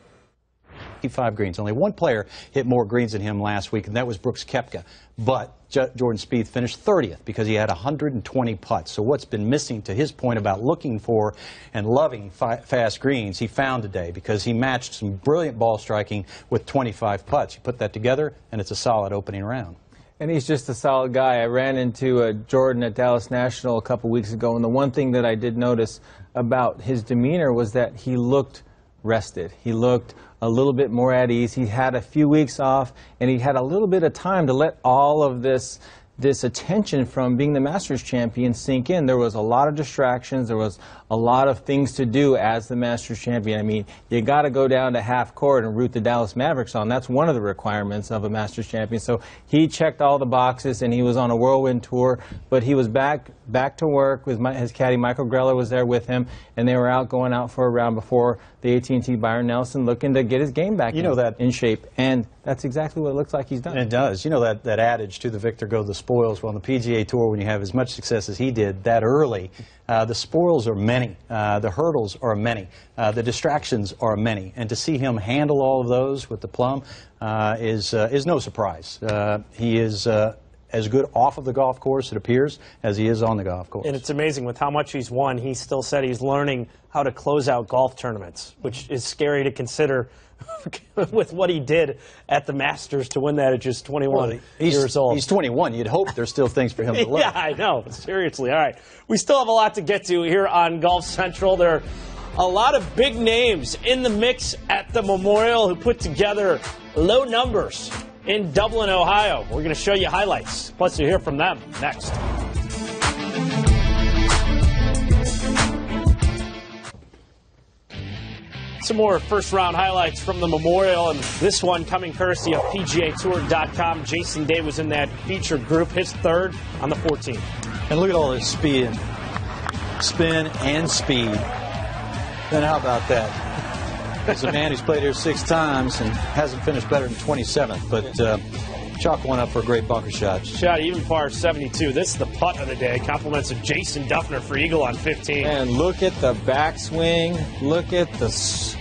Five greens. Only one player hit more greens than him last week, and that was Brooks Koepka. But J Jordan Spieth finished thirtieth because he had one hundred twenty putts. So what's been missing, to his point about looking for and loving fi fast greens, he found today, because he matched some brilliant ball striking with twenty-five putts. You put that together, and it's a solid opening round. And he's just a solid guy. I ran into uh, Jordan at Dallas National a couple weeks ago, and the one thing that I did notice about his demeanor was that he looked rested. He looked a little bit more at ease. He had a few weeks off, and he had a little bit of time to let all of this this attention from being the Masters champion sink in. There was a lot of distractions. There was a lot of things to do as the Masters champion. I mean, you got to go down to half court and root the Dallas Mavericks on. That's one of the requirements of a Masters champion. So he checked all the boxes, and he was on a whirlwind tour, but he was back back to work with my, his caddy. Michael Greller was there with him, and they were out going out for a round before the A T and T Byron Nelson, looking to get his game back. You know, that in shape, and that's exactly what it looks like he's done. And it does. You know that, that adage, to the victor go the spoils. Well, on the P G A Tour, when you have as much success as he did that early, uh, the spoils are many. Uh, the hurdles are many. Uh, the distractions are many. And to see him handle all of those with the plum uh, is, uh, is no surprise. Uh, he is uh, as good off of the golf course, it appears, as he is on the golf course. And it's amazing with how much he's won. He still said he's learning how to close out golf tournaments, which is scary to consider with what he did at the Masters to win that at just twenty-one well, he's, years old. He's twenty-one. You'd hope there's still things for him to learn. Yeah, I know. Seriously. All right. We still have a lot to get to here on Golf Central. There are a lot of big names in the mix at the Memorial who put together low numbers in Dublin, Ohio. We're going to show you highlights. Plus, you'll hear from them next. Some more first-round highlights from the Memorial, and this one coming courtesy of P G A Tour dot com. Jason Day was in that featured group, his third on the fourteenth. And look at all this speed. Spin and speed. Then how about that? is a man who's played here six times and hasn't finished better than twenty-seventh. But uh, chalk one up for a great bunker shot. Shot even par seventy-two. This is the putt of the day. Compliments of Jason Duffner for eagle on fifteen. And look at the backswing. Look at the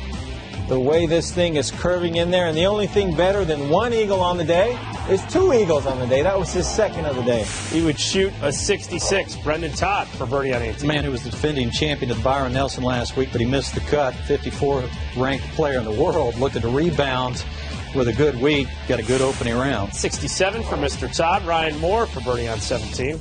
the way this thing is curving in there. And the only thing better than one eagle on the day is two eagles on the day. That was his second of the day. He would shoot a sixty-six. Brendan Todd for birdie on eighteen. Man who was the defending champion of Byron Nelson last week, but he missed the cut. fifty-fourth ranked player in the world. Looked at the rebound with a good week. Got a good opening round. sixty-seven for Mister Todd. Ryan Moore for birdie on seventeen.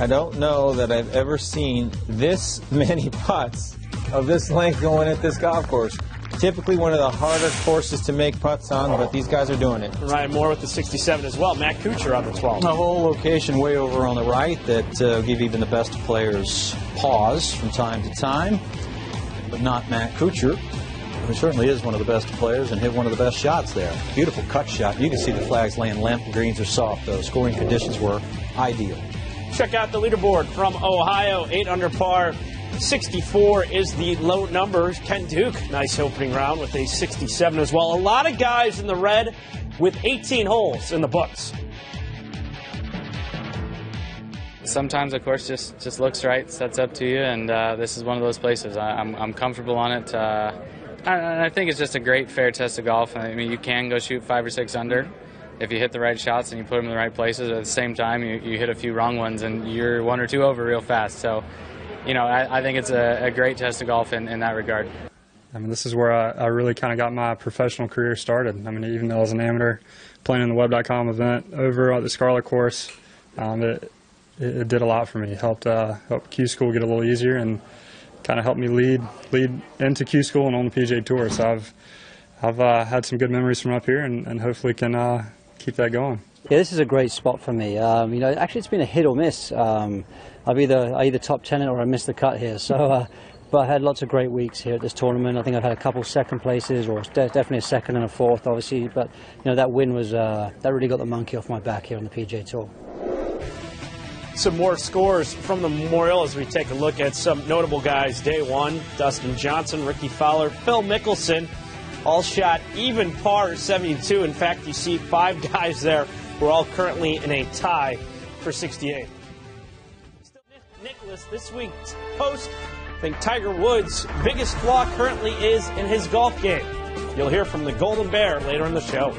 I don't know that I've ever seen this many putts of this length going at this golf course. Typically one of the harder courses to make putts on, but these guys are doing it. Ryan Moore with the sixty-seven as well. Matt Kuchar on the twelve. A whole location way over on the right that uh, give even the best players pause from time to time, but not Matt Kuchar, who certainly is one of the best players and hit one of the best shots there. Beautiful cut shot. You can see the flags laying limp. The greens are soft, though. Scoring conditions were ideal. Check out the leaderboard from Ohio, eight under par. sixty-four is the low number. Ken Duke, nice opening round with a sixty-seven as well. A lot of guys in the red with eighteen holes in the books. Sometimes, of course, just just looks right, sets up to you, and uh, this is one of those places. I, I'm, I'm comfortable on it. Uh, I, I think it's just a great fair test of golf. I mean, you can go shoot five or six under if you hit the right shots and you put them in the right places. At the same time, you, you hit a few wrong ones, and you're one or two over real fast. So, you know, I, I think it's a, a great test of golf in, in that regard. I mean, this is where I, I really kind of got my professional career started. I mean, even though I was an amateur playing in the web dot com event over at the Scarlet course, um, it, it, it did a lot for me. It helped, uh, helped Q School get a little easier and kind of helped me lead lead into Q School and on the P G A Tour. So I've, I've uh, had some good memories from up here and, and hopefully can uh, keep that going. Yeah, this is a great spot for me. Um, you know, actually, it's been a hit or miss. Um, I've either I either top ten it or I missed the cut here. So, uh, but I had lots of great weeks here at this tournament. I think I've had a couple second places, or de definitely a second and a fourth, obviously. But you know, that win was uh, that really got the monkey off my back here on the P G A Tour. Some more scores from the Memorial as we take a look at some notable guys. Day one: Dustin Johnson, Ricky Fowler, Phil Mickelson, all shot even par seventy-two. In fact, you see five guys there. We're all currently in a tie for sixty-eight. Still Nicklaus this week's post. I think Tiger Woods' biggest flaw currently is in his golf game. You'll hear from the Golden Bear later in the show.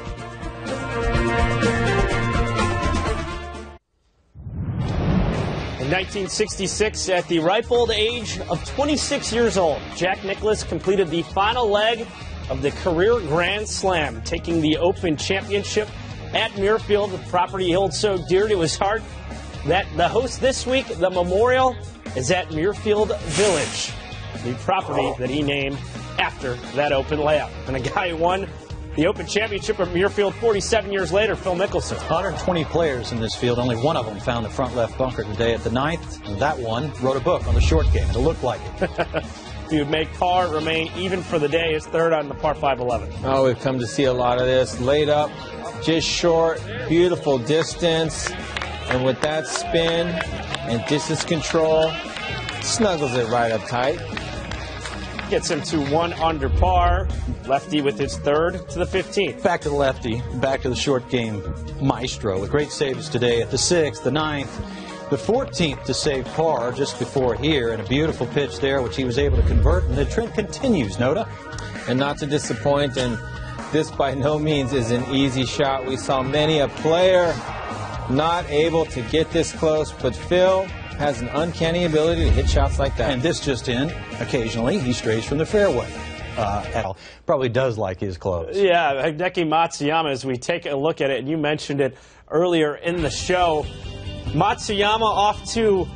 In nineteen sixty-six, at the ripe old age of twenty-six years old, Jack Nicklaus completed the final leg of the career Grand Slam, taking the Open Championship at Muirfield, the property he holds so dear to his heart. That the host this week, the Memorial, is at Muirfield Village, the property that he named after that Open layup. And a guy who won the Open Championship at Muirfield forty-seven years later, Phil Mickelson. one hundred twenty players in this field. Only one of them found the front left bunker today at the ninth. And that one wrote a book on the short game. It'll look like it. He would make par, remain even for the day, his third on the par five eleven. Oh, we've come to see a lot of this. Laid up, just short, beautiful distance. And with that spin and distance control, snuggles it right up tight. Gets him to one under par. Lefty with his third to the fifteenth. Back to the lefty, back to the short game maestro. The great saves today at the sixth, the ninth. The fourteenth to save par just before here, and a beautiful pitch there, which he was able to convert. And the trend continues, Notah. And not to disappoint, and this by no means is an easy shot. We saw many a player not able to get this close, but Phil has an uncanny ability to hit shots like that. And this just in, occasionally he strays from the fairway. Uh, probably does like his clothes. Yeah, Hideki Matsuyama, as we take a look at it, and you mentioned it earlier in the show, Matsuyama off to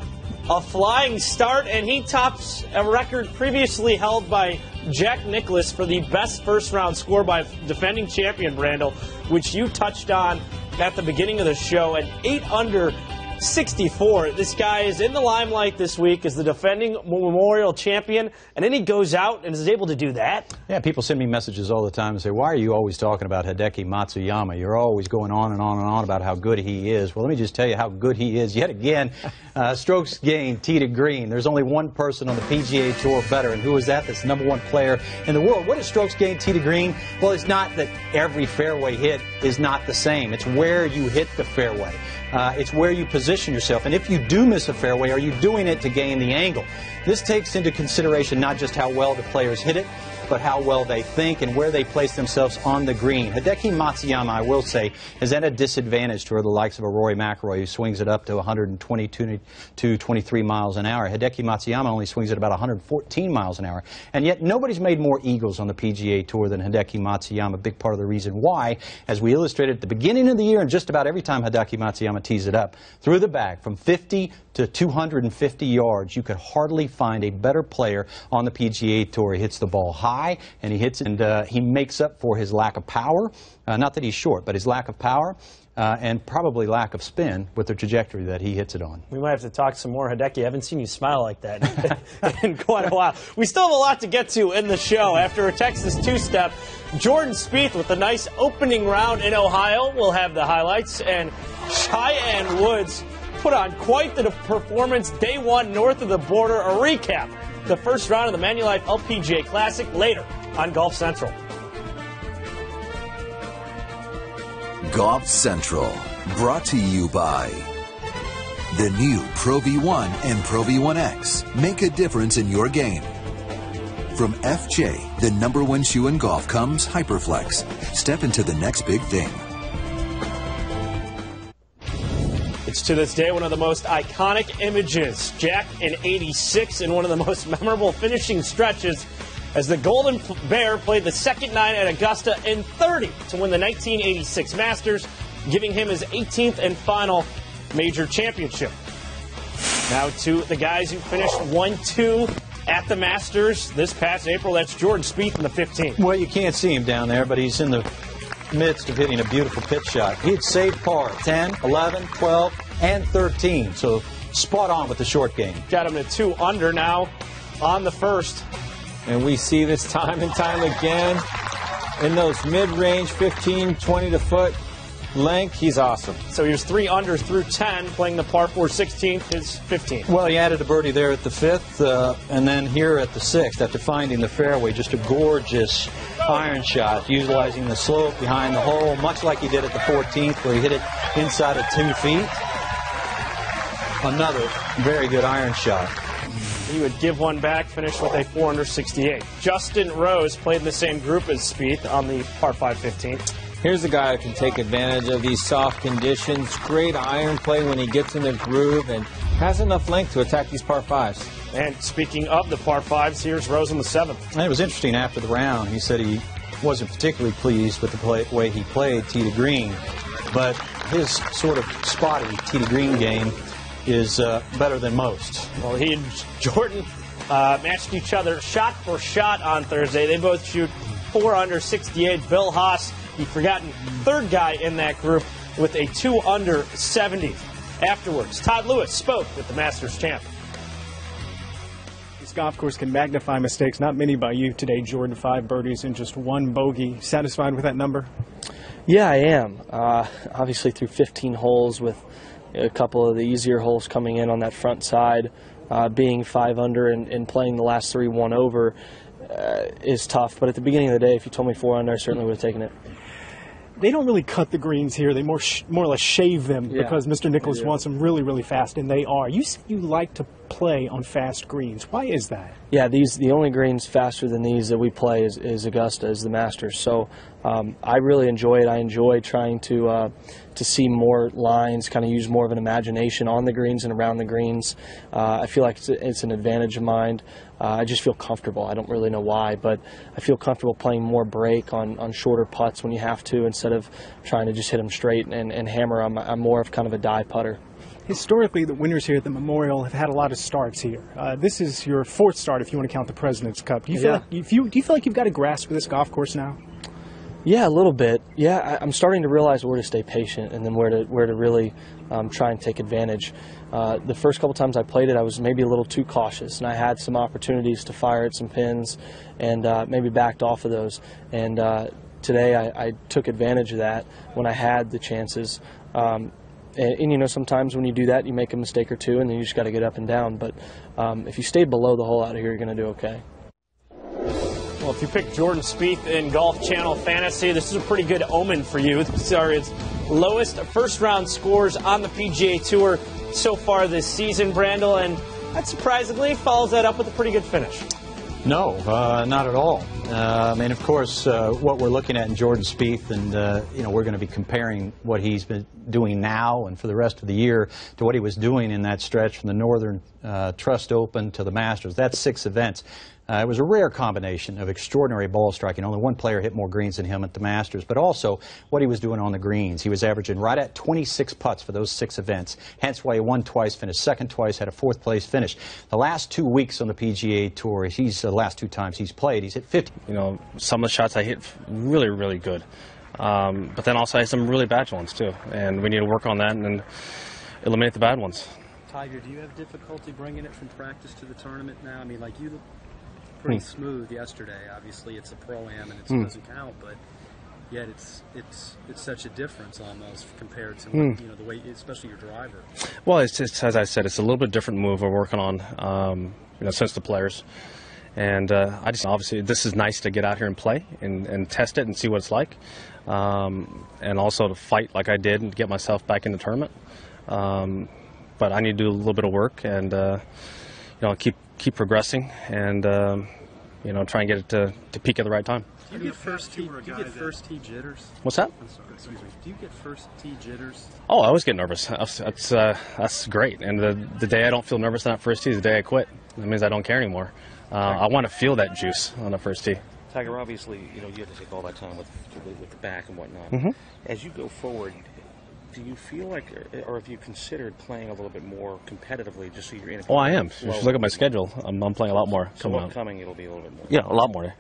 a flying start, and he tops a record previously held by Jack Nicklaus for the best first-round score by defending champion Randall, which you touched on at the beginning of the show. An eight under sixty-four. This guy is in the limelight this week as the defending Memorial champion, and then he goes out and is able to do that. Yeah, people send me messages all the time and say, why are you always talking about Hideki Matsuyama? You're always going on and on and on about how good he is. Well, let me just tell you how good he is yet again. Uh, strokes gained, tee to green. There's only one person on the P G A Tour better, and who is that? That's the number one player in the world. What is strokes gained, tee to green? Well, it's not that every fairway hit is not the same. It's where you hit the fairway. Uh, it's where you position yourself, and if you do miss a fairway, are you doing it to gain the angle? This takes into consideration not just how well the players hit it, but how well they think and where they place themselves on the green. Hideki Matsuyama, I will say, is at a disadvantage toward the likes of a Rory McIlroy, who swings it up to one twenty-two to twenty-three miles an hour. Hideki Matsuyama only swings at about one fourteen miles an hour. And yet nobody's made more eagles on the P G A Tour than Hideki Matsuyama. A big part of the reason why, as we illustrated at the beginning of the year, and just about every time Hideki Matsuyama tees it up, through the back, from fifty to two fifty yards, you could hardly find a better player on the P G A Tour. He hits the ball high. And he hits, and uh, he makes up for his lack of power. Uh, not that he's short, but his lack of power uh, and probably lack of spin with the trajectory that he hits it on. We might have to talk some more, Hideki. I haven't seen you smile like that in quite a while. We still have a lot to get to in the show. After a Texas two-step, Jordan Spieth with a nice opening round in Ohio. We'll have the highlights. And Tiger Woods put on quite the performance day one north of the border. A recap. The first round of the Manulife L P G A Classic later on Golf Central. Golf Central, brought to you by the new Pro V one and Pro V one X. Make a difference in your game. From F J, the number one shoe in golf, comes Hyperflex. Step into the next big thing. It's to this day one of the most iconic images. Jack in eighty-six in one of the most memorable finishing stretches as the Golden Bear played the second nine at Augusta in thirty to win the nineteen eighty-six Masters, giving him his eighteenth and final major championship. Now to the guys who finished one two. At the Masters this past April. That's Jordan Spieth in the fifteenth. Well, you can't see him down there, but he's in the midst of hitting a beautiful pitch shot. He had saved par ten, eleven, twelve, and thirteen, so spot on with the short game. Got him to two under now on the first. And we see this time and time again in those mid-range fifteen, twenty to foot length. He's awesome. So he was three under through ten, playing the par four sixteenth, his fifteenth. Well, he added a birdie there at the fifth, uh, and then here at the sixth after finding the fairway. Just a gorgeous iron shot, utilizing the slope behind the hole, much like he did at the fourteenth, where he hit it inside of two feet. Another very good iron shot. He would give one back, finish with a four under sixty-eight. Justin Rose played in the same group as Spieth on the par five fifteenth. Here's a guy who can take advantage of these soft conditions. Great iron play when he gets in the groove and has enough length to attack these par fives. And speaking of the par fives, here's Rose on the seventh. And it was interesting after the round. He said he wasn't particularly pleased with the play, way he played tee to green, but his sort of spotty tee to green game is uh, better than most. Well, he and Jordan uh, matched each other shot for shot on Thursday. They both shoot four under sixty-eight. Bill Haas, the forgotten third guy in that group, with a two under seventy. Afterwards, Todd Lewis spoke with the Masters champ. This golf course can magnify mistakes. Not many by you today, Jordan. Five birdies and just one bogey. Satisfied with that number? Yeah, I am. Uh, obviously, through fifteen holes, with a couple of the easier holes coming in on that front side, uh, being five under and, and playing the last three one over uh, is tough. But at the beginning of the day, if you told me four under, I certainly would have taken it. They don't really cut the greens here. They more sh more or less shave them, yeah, because Mister Nicklaus wants them really, really fast, and they are. You said you like to play on fast greens. Why is that? Yeah, these the only greens faster than these that we play is, is Augusta, is the Masters. So um, I really enjoy it. I enjoy trying to uh, to see more lines, kind of use more of an imagination on the greens and around the greens. Uh, I feel like it's, it's an advantage of mine. Uh, I just feel comfortable. I don't really know why, but I feel comfortable playing more break on, on shorter putts when you have to, instead of trying to just hit them straight and, and hammer. I'm, I'm more of kind of a die putter. Historically, the winners here at the Memorial have had a lot of starts here. Uh, this is your fourth start, if you want to count the President's Cup. Do you feel, yeah. like, you feel, do you feel like you've got a grasp of this golf course now? Yeah, a little bit. Yeah, I, I'm starting to realize where to stay patient and then where to where to really um, try and take advantage. Uh, the first couple times I played it, I was maybe a little too cautious, and I had some opportunities to fire at some pins and uh, maybe backed off of those. And uh, today I, I took advantage of that when I had the chances. Um, And, and, you know, sometimes when you do that, you make a mistake or two, and then you just got to get up and down. But um, if you stay below the hole out here, you're going to do okay. Well, if you pick Jordan Spieth in Golf Channel Fantasy, this is a pretty good omen for you. These are its lowest first-round scores on the P G A Tour so far this season, Randall, and that surprisingly follows that up with a pretty good finish. No, uh, not at all. Uh, I mean, of course, uh, what we're looking at in Jordan Spieth, and uh, you know, we're going to be comparing what he's been doing now and for the rest of the year to what he was doing in that stretch from the Northern uh, Trust Open to the Masters. That's six events. Uh, it was a rare combination of extraordinary ball striking. Only one player hit more greens than him at the Masters, but also what he was doing on the greens. He was averaging right at twenty-six putts for those six events, hence why he won twice, finished second twice, had a fourth place finish. The last two weeks on the P G A Tour, he's uh, the last two times he's played, he's hit fifty. You know, some of the shots I hit really, really good, um, but then also I had some really bad ones too, and we need to work on that and then eliminate the bad ones. Tiger, do you have difficulty bringing it from practice to the tournament now? I mean, like you... pretty smooth yesterday. Obviously, it's a pro-am and it mm. doesn't count, but yet it's it's it's such a difference almost compared to mm. you know the way, especially your driver. Well, it's just, as I said, it's a little bit different move we're working on, um, you know, since the players, and uh, I just obviously this is nice to get out here and play and, and test it and see what it's like, um, and also to fight like I did and get myself back in the tournament. Um, but I need to do a little bit of work and uh, you know keep. keep progressing and, um, you know, try and get it to, to peak at the right time. Do you get first tee, do you get first tee jitters? What's that? I'm sorry, excuse me. Do you get first tee jitters? Oh, I always get nervous. That's, that's, uh, that's great. And the, the day I don't feel nervous on that first tee is the day I quit. That means I don't care anymore. Uh, I want to feel that juice on the first tee. Tiger, obviously, you know, you had to take all that time with, with the back and whatnot. Mm-hmm. As you go forward, do you feel like, or have you considered playing a little bit more competitively just so you're in a... Oh, I am. If you look at my schedule, I'm, I'm playing a lot more. So upcoming, it'll be a little bit more. Yeah, a lot more.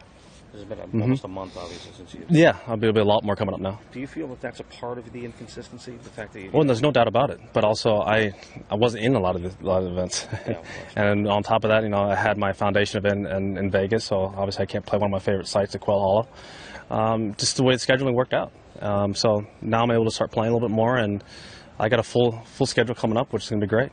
It's been a, mm-hmm. almost a month, obviously, since you... Yeah, I'll be, be a lot more coming up now. Do you feel that that's a part of the inconsistency, the fact that you... Well, there's no doubt about it, but also I, I wasn't in a lot of the, a lot of events. Yeah, and on top of that, you know, I had my foundation event in, in Vegas, so obviously I can't play one of my favorite sites at Quail Hollow. Um, just the way the scheduling worked out. Um, so now I'm able to start playing a little bit more, and I got a full full schedule coming up, which is going to be great.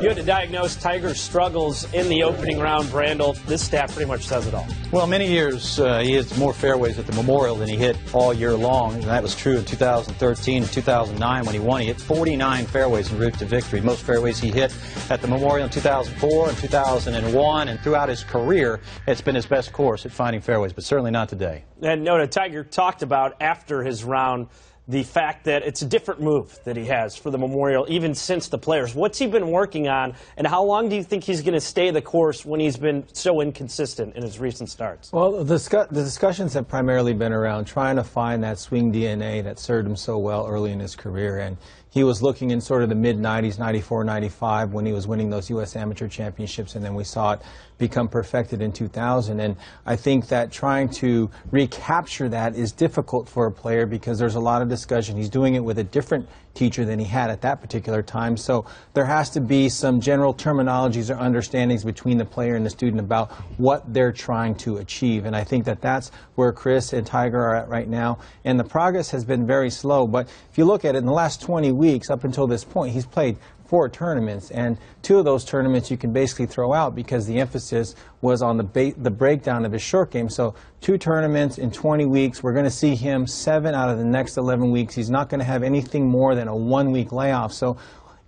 You had to diagnose Tiger's struggles in the opening round, Randall. This stat pretty much says it all. Well, many years uh, he hit more fairways at the Memorial than he hit all year long, and that was true in two thousand thirteen and two thousand nine when he won. He hit forty-nine fairways en route to victory. Most fairways he hit at the Memorial in two thousand four and two thousand one, and throughout his career, it's been his best course at finding fairways, but certainly not today. And Notah, Tiger talked about after his round the fact that it's a different move that he has for the Memorial, even since the players. What's he been working on, and how long do you think he's going to stay the course when he's been so inconsistent in his recent starts? Well, the, the discussions have primarily been around trying to find that swing D N A that served him so well early in his career. And he was looking in sort of the mid nineties, ninety-four, ninety-five, when he was winning those U S Amateur Championships, and then we saw it become perfected in two thousand. And I think that trying to recapture that is difficult for a player because there's a lot of discussion. He's doing it with a different teacher than he had at that particular time. So there has to be some general terminologies or understandings between the player and the student about what they're trying to achieve. And I think that that's where Chris and Tiger are at right now. And the progress has been very slow. But if you look at it, in the last twenty weeks up until this point, he's played four tournaments, and two of those tournaments you can basically throw out because the emphasis was on the ba the breakdown of his short game. So two tournaments in twenty weeks. We're going to see him seven out of the next eleven weeks. He's not going to have anything more than a one-week layoff. So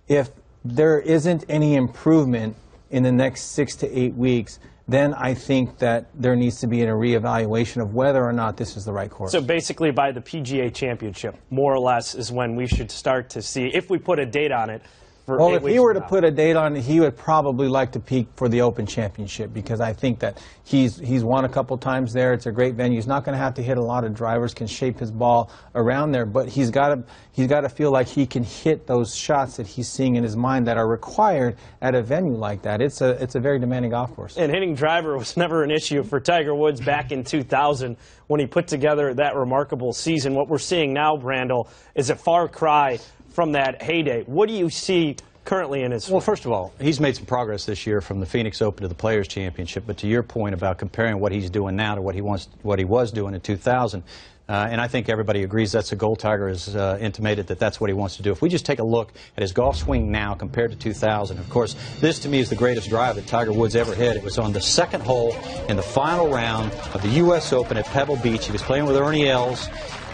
if there isn't any improvement in the next six to eight weeks, then I think that there needs to be a reevaluation of whether or not this is the right course. So basically by the P G A Championship, more or less, is when we should start to see, if we put a date on it, for well, if he were to put a date on it, he would probably like to peak for the Open Championship, because I think that he's he's won a couple times there. It's a great venue. He's not going to have to hit a lot of drivers, can shape his ball around there, but he's got to he's got to feel like he can hit those shots that he's seeing in his mind that are required at a venue like that. It's a it's a very demanding golf course. And hitting driver was never an issue for Tiger Woods back in two thousand when he put together that remarkable season. What we're seeing now, Randall, is a far cry from that heyday. What do you see currently in his Well, first of all, he's made some progress this year from the Phoenix Open to the Players Championship. But to your point about comparing what he's doing now to what he wants, what he was doing in two thousand, uh, and I think everybody agrees that's a goal. Tiger has uh, intimated that that's what he wants to do. If we just take a look at his golf swing now compared to two thousand, of course, this to me is the greatest drive that Tiger Woods ever hit. It was on the second hole in the final round of the U S Open at Pebble Beach. He was playing with Ernie Els,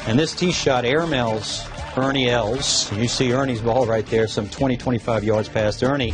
and this tee shot airmails Ernie Els. You see Ernie's ball right there, some twenty, twenty-five yards past Ernie.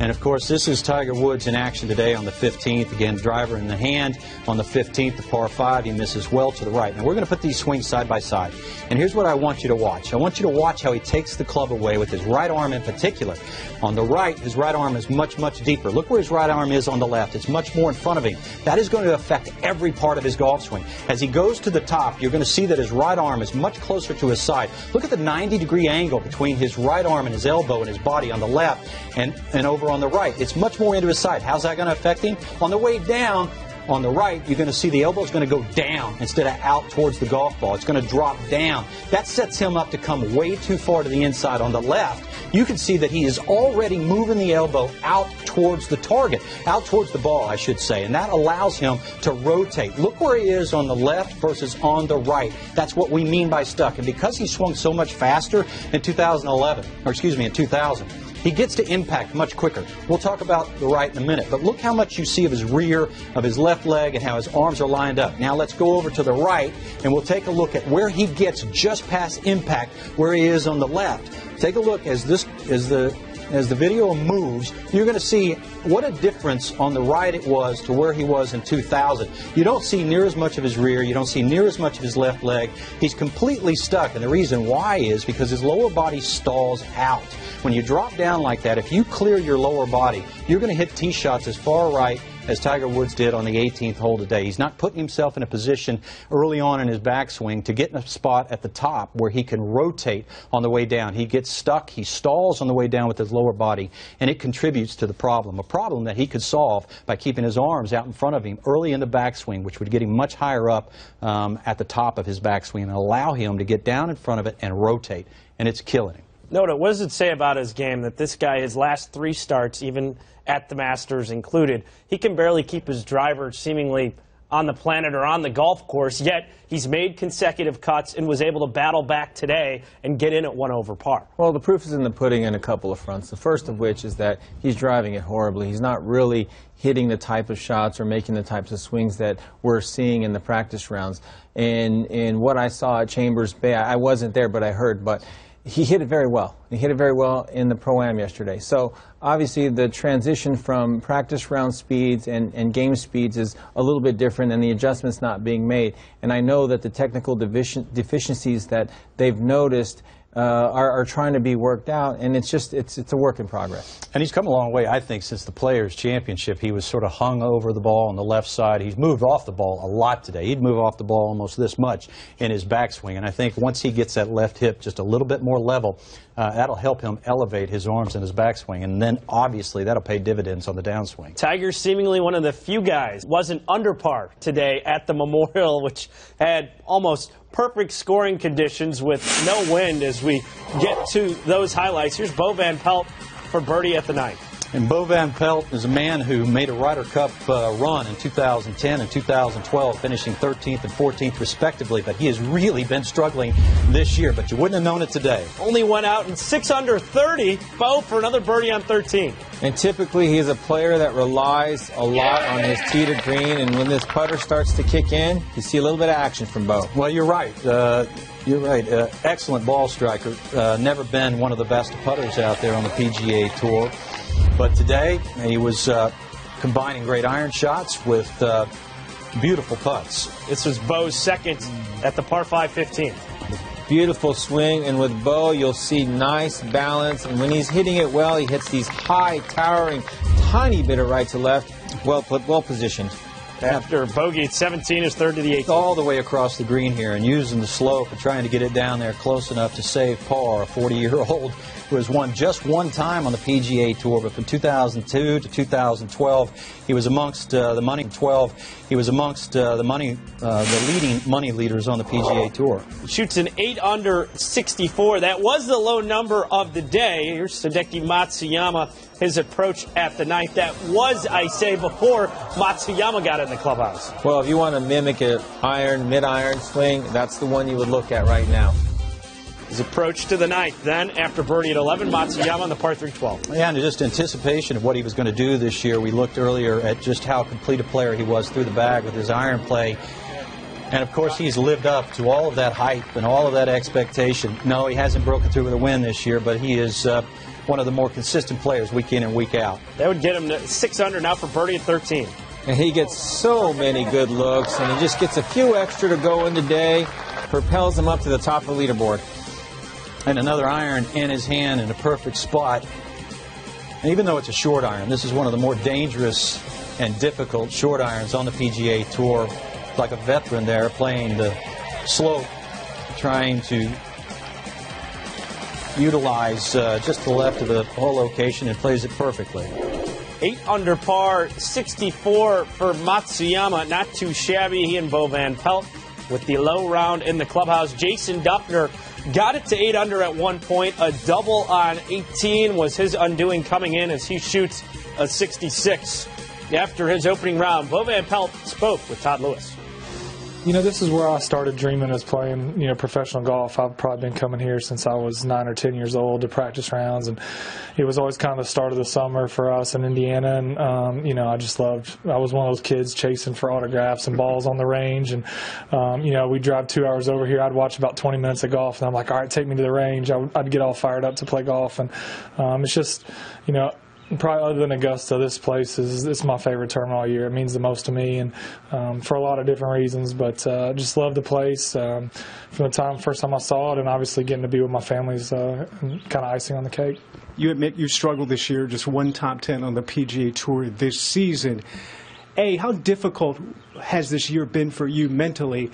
And of course, this is Tiger Woods in action today on the fifteenth. Again, driver in the hand on the fifteenth, the par five. He misses well to the right. Now, we're going to put these swings side by side. And here's what I want you to watch. I want you to watch how he takes the club away with his right arm in particular. On the right, his right arm is much, much deeper. Look where his right arm is on the left. It's much more in front of him. That is going to affect every part of his golf swing. As he goes to the top, you're going to see that his right arm is much closer to his side. Look at the ninety degree angle between his right arm and his elbow and his body on the left and, and over on the right. It's much more into his side. How's that going to affect him? On the way down, on the right, you're going to see the elbow's going to go down instead of out towards the golf ball. It's going to drop down. That sets him up to come way too far to the inside. On the left, you can see that he is already moving the elbow out towards the target, out towards the ball, I should say, and that allows him to rotate. Look where he is on the left versus on the right. That's what we mean by stuck. And because he swung so much faster in two thousand eleven, or excuse me, in two thousand, he gets to impact much quicker. We'll talk about the right in a minute, but look how much you see of his rear, of his left leg, and how his arms are lined up. Now let's go over to the right, and we'll take a look at where he gets just past impact, where he is on the left. Take a look as this as the as the video moves. You're going to see what a difference on the right it was to where he was in two thousand. You don't see near as much of his rear. You don't see near as much of his left leg. He's completely stuck, and the reason why is because his lower body stalls out. When you drop down like that, if you clear your lower body, you're going to hit tee shots as far right as Tiger Woods did on the eighteenth hole today. He's not putting himself in a position early on in his backswing to get in a spot at the top where he can rotate on the way down. He gets stuck, he stalls on the way down with his lower body, and it contributes to the problem, a problem that he could solve by keeping his arms out in front of him early in the backswing, which would get him much higher up um, at the top of his backswing and allow him to get down in front of it and rotate, and it's killing him. Notah, what does it say about his game that this guy, his last three starts, even at the Masters included, he can barely keep his driver seemingly on the planet or on the golf course, yet he's made consecutive cuts and was able to battle back today and get in at one over par? Well, the proof is in the pudding in a couple of fronts, the first of which is that he's driving it horribly. He's not really hitting the type of shots or making the types of swings that we're seeing in the practice rounds. And, and what I saw at Chambers Bay, I wasn't there, but I heard, but he hit it very well. He hit it very well in the Pro-Am yesterday. So obviously the transition from practice round speeds and, and game speeds is a little bit different, and the adjustments not being made. And I know that the technical deficiencies that they've noticed Uh, are, are trying to be worked out, and it's just it's it's a work in progress. And he's come a long way, I think, since the Players Championship. He was sort of hung over the ball on the left side. He's moved off the ball a lot today. He'd move off the ball almost this much in his backswing, and I think once he gets that left hip just a little bit more level, uh, that'll help him elevate his arms in his backswing, and then obviously that'll pay dividends on the downswing. Tiger, seemingly one of the few guys, wasn't under par today at the Memorial, which had almost perfect scoring conditions with no wind. As we get to those highlights, here's Bo Van Pelt for birdie at the ninth. And Bo Van Pelt is a man who made a Ryder Cup uh, run in two thousand ten and two thousand twelve, finishing thirteenth and fourteenth respectively, but he has really been struggling this year, but you wouldn't have known it today. Only went out in six under thirty, Bo for another birdie on thirteen. And typically he's a player that relies a lot on his tee to green, and when this putter starts to kick in, you see a little bit of action from Bo. Well, you're right. Uh, You're right. Uh, excellent ball striker. Uh, never been one of the best putters out there on the P G A Tour. But today, he was uh, combining great iron shots with uh, beautiful putts. This was Bo's second at the par five fifteenth. beautiful swing, and with Bo, you'll see nice balance, and when he's hitting it well, he hits these high, towering, tiny bit of right to left, well put, well positioned. After bogey at seventeen, is third to the eighth. All the way across the green here, and using the slope and trying to get it down there close enough to save par, a forty-year-old who has won just one time on the P G A Tour, but from two thousand two to two thousand twelve, he was amongst uh, the money. twelve, he was amongst uh, the money, uh, the leading money leaders on the P G A Tour. Shoots an eight under sixty-four. That was the low number of the day. Here's Hideki Matsuyama. His approach at the ninth. That was, I say, before Matsuyama got in the clubhouse. Well, if you want to mimic an iron, mid-iron swing, that's the one you would look at right now. His approach to the ninth. Then, after birdie at eleven, Matsuyama on the par three twelve. Yeah, and just anticipation of what he was going to do this year. We looked earlier at just how complete a player he was through the bag with his iron play. And, of course, he's lived up to all of that hype and all of that expectation. No, he hasn't broken through with a win this year, but he is uh, one of the more consistent players week in and week out. That would get him to six under now for birdie at thirteen. And he gets so many good looks, and he just gets a few extra to go in today, propels him up to the top of the leaderboard. And another iron in his hand in a perfect spot. And even though it's a short iron, this is one of the more dangerous and difficult short irons on the P G A Tour. Like a veteran there playing the slope, trying to utilize uh, just the left of the whole location, and plays it perfectly. Eight under par, sixty-four for Matsuyama. Not too shabby. He and Bo Van Pelt with the low round in the clubhouse. Jason Duffner got it to eight under at one point. A double on eighteen was his undoing coming in as he shoots a sixty-six. After his opening round, Bo Van Pelt spoke with Todd Lewis. You know, this is where I started dreaming as playing, you know, professional golf. I've probably been coming here since I was nine or ten years old to practice rounds, and it was always kind of the start of the summer for us in Indiana. And, um, you know, I just loved, I was one of those kids chasing for autographs and balls on the range. And, um, you know, we'd drive two hours over here. I'd watch about twenty minutes of golf, and I'm like, all right, take me to the range. I would, I'd get all fired up to play golf. And um, it's just, you know, probably other than Augusta, this place is it's my favorite tournament all year. It means the most to me, and um, for a lot of different reasons. But uh, just love the place um, from the time first time I saw it, and obviously getting to be with my family is uh, kind of icing on the cake. You admit you struggled this year, just one top ten on the P G A Tour this season. A, how difficult has this year been for you mentally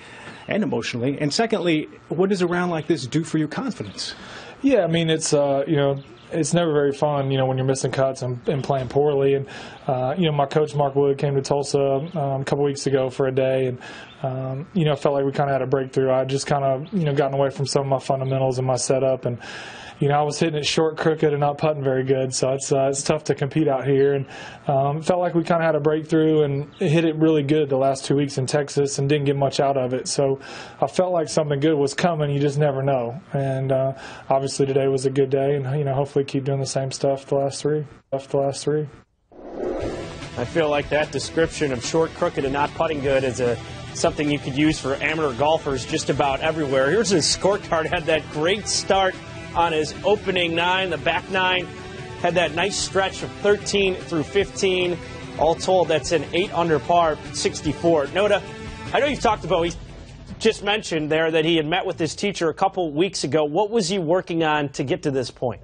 and emotionally? And secondly, what does a round like this do for your confidence? Yeah, I mean, it's uh, you know. It's never very fun, you know, when you're missing cuts and, and playing poorly. And, uh, you know, my coach, Mark Wood, came to Tulsa um, a couple weeks ago for a day. And, um, you know, I felt like we kind of had a breakthrough. I just kind of, you know, gotten away from some of my fundamentals and my setup. And, you know, I was hitting it short, crooked, and not putting very good. So it's, uh, it's tough to compete out here. And um, felt like we kind of had a breakthrough and hit it really good the last two weeks in Texas and didn't get much out of it. So I felt like something good was coming. You just never know. And uh, obviously today was a good day. And, you know, hopefully keep doing the same stuff the last three. Stuff the last three. I feel like that description of short, crooked, and not putting good is a something you could use for amateur golfers just about everywhere. Here's his scorecard. Had that great start on his opening nine. The back nine had that nice stretch of thirteen through fifteen. All told, that's an eight under par, sixty-four. Notah, I know you've talked about. He's just mentioned there that he had met with his teacher a couple weeks ago. What was he working on to get to this point?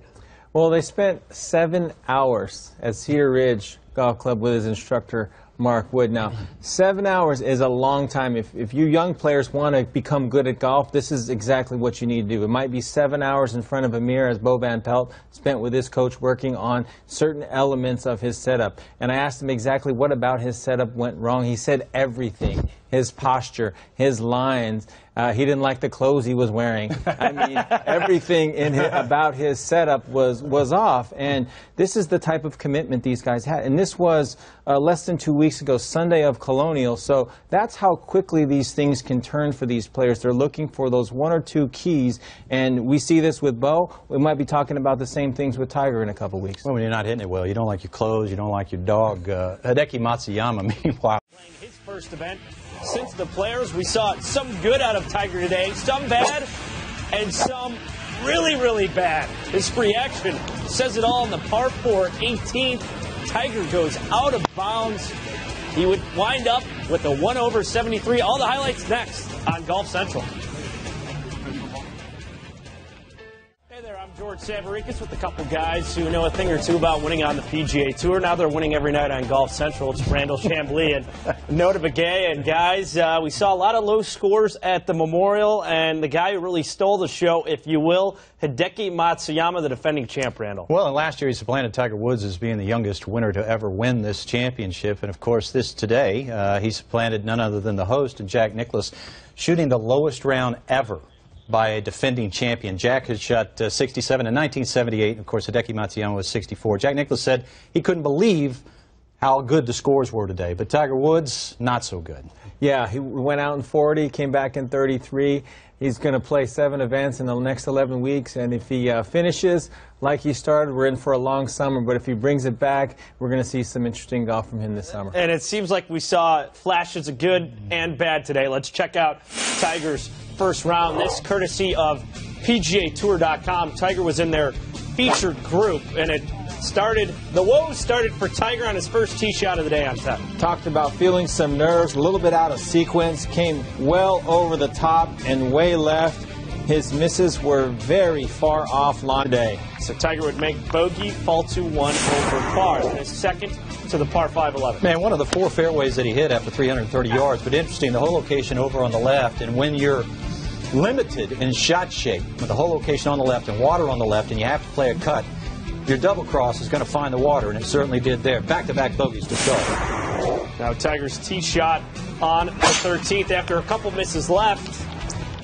Well, they spent seven hours at Cedar Ridge Golf Club with his instructor, Mark Wood. Now, seven hours is a long time. If, if you young players want to become good at golf, this is exactly what you need to do. It might be seven hours in front of a mirror, as Bo Van Pelt spent with his coach working on certain elements of his setup. And I asked him exactly what about his setup went wrong. He said everything. His posture, his lines. Uh, he didn't like the clothes he was wearing. I mean, everything in his, about his setup was was off. And this is the type of commitment these guys had. And this was uh, less than two weeks ago, Sunday of Colonial. So that's how quickly these things can turn for these players. They're looking for those one or two keys. And we see this with Bo. We might be talking about the same things with Tiger in a couple weeks. Well, when you're not hitting it well, you don't like your clothes, you don't like your dog. Uh, Hideki Matsuyama, meanwhile. Playing his first event. Since the players, we saw some good out of Tiger today, some bad, and some really, really bad. His free action says it all in the par four eighteenth. Tiger goes out of bounds. He would wind up with a one over seventy-three. All the highlights next on Golf Central. George Savarickas with a couple guys who know a thing or two about winning on the P G A Tour. Now they're winning every night on Golf Central. It's Randall Chamblee and Notah Begay. And guys, uh, we saw a lot of low scores at the Memorial, and the guy who really stole the show, if you will, Hideki Matsuyama, the defending champ, Randall. Well, and last year he supplanted Tiger Woods as being the youngest winner to ever win this championship. And, of course, this today, uh, he supplanted none other than the host, Jack Nicklaus, shooting the lowest round ever by a defending champion. Jack had shot uh, sixty-seven in nineteen seventy-eight, and of course Hideki Matsuyama was sixty-four. Jack Nicklaus said he couldn't believe how good the scores were today, but Tiger Woods, not so good. Yeah, he went out in forty, came back in thirty-three. He's going to play seven events in the next eleven weeks, and if he uh, finishes like he started, we're in for a long summer. But if he brings it back, we're going to see some interesting golf from him this summer. And it seems like we saw flashes of good and bad today. Let's check out Tiger's first round. This courtesy of P G A Tour dot com. Tiger was in their featured group, and it started, the woes started for Tiger on his first tee shot of the day on top. Talked about feeling some nerves, a little bit out of sequence, came well over the top and way left. His misses were very far off line today. So Tiger would make bogey, fall to one over par. And his second to the par five eleven. Man, one of the four fairways that he hit after three hundred thirty yards, but interesting, the whole location over on the left, and when you're limited in shot shape, with the whole location on the left and water on the left, and you have to play a cut, your double cross is going to find the water, and it certainly did there. Back-to-back bogeys to start. Now Tiger's tee shot on the thirteenth after a couple misses left.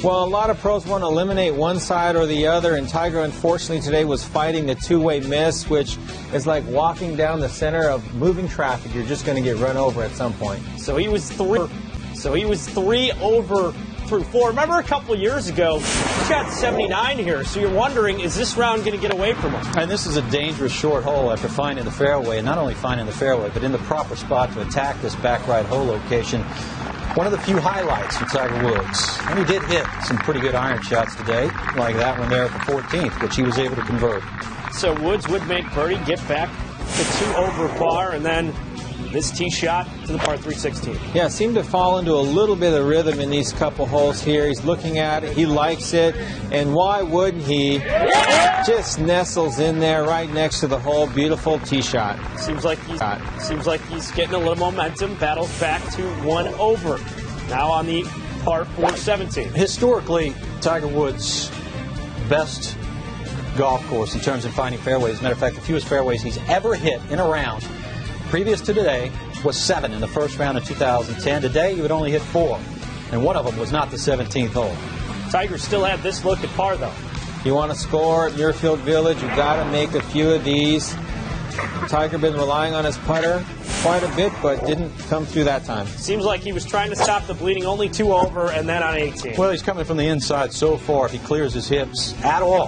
Well, a lot of pros want to eliminate one side or the other, and Tiger, unfortunately, today was fighting the two-way miss, which is like walking down the center of moving traffic. You're just going to get run over at some point. So he was three. So he was three over through four. Remember a couple years ago, he got seventy-nine here, so you're wondering, is this round going to get away from him? And this is a dangerous short hole after finding the fairway, and not only finding the fairway, but in the proper spot to attack this back right hole location. One of the few highlights from Tiger Woods. And he did hit some pretty good iron shots today, like that one there at the fourteenth, which he was able to convert. So Woods would make birdie, get back to two over par, and then this tee shot to the par three sixteen. Yeah, seemed to fall into a little bit of rhythm in these couple holes here. He's looking at it, he likes it, and why wouldn't he? Just nestles in there right next to the hole. Beautiful tee shot. Seems like he's seems like he's getting a little momentum. Battles back to one over. Now on the par four seventeen. Historically, Tiger Woods' best golf course in terms of finding fairways. As a matter of fact, the fewest fairways he's ever hit in a round previous to today was seven in the first round of two thousand ten. Today, he would only hit four, and one of them was not the seventeenth hole. Tiger still had this look at par, though. You want to score at Muirfield Village, you've got to make a few of these. Tiger been relying on his putter quite a bit, but didn't come through that time. Seems like he was trying to stop the bleeding, only two over, and then on eighteen. Well, he's coming from the inside so far. If he clears his hips at all,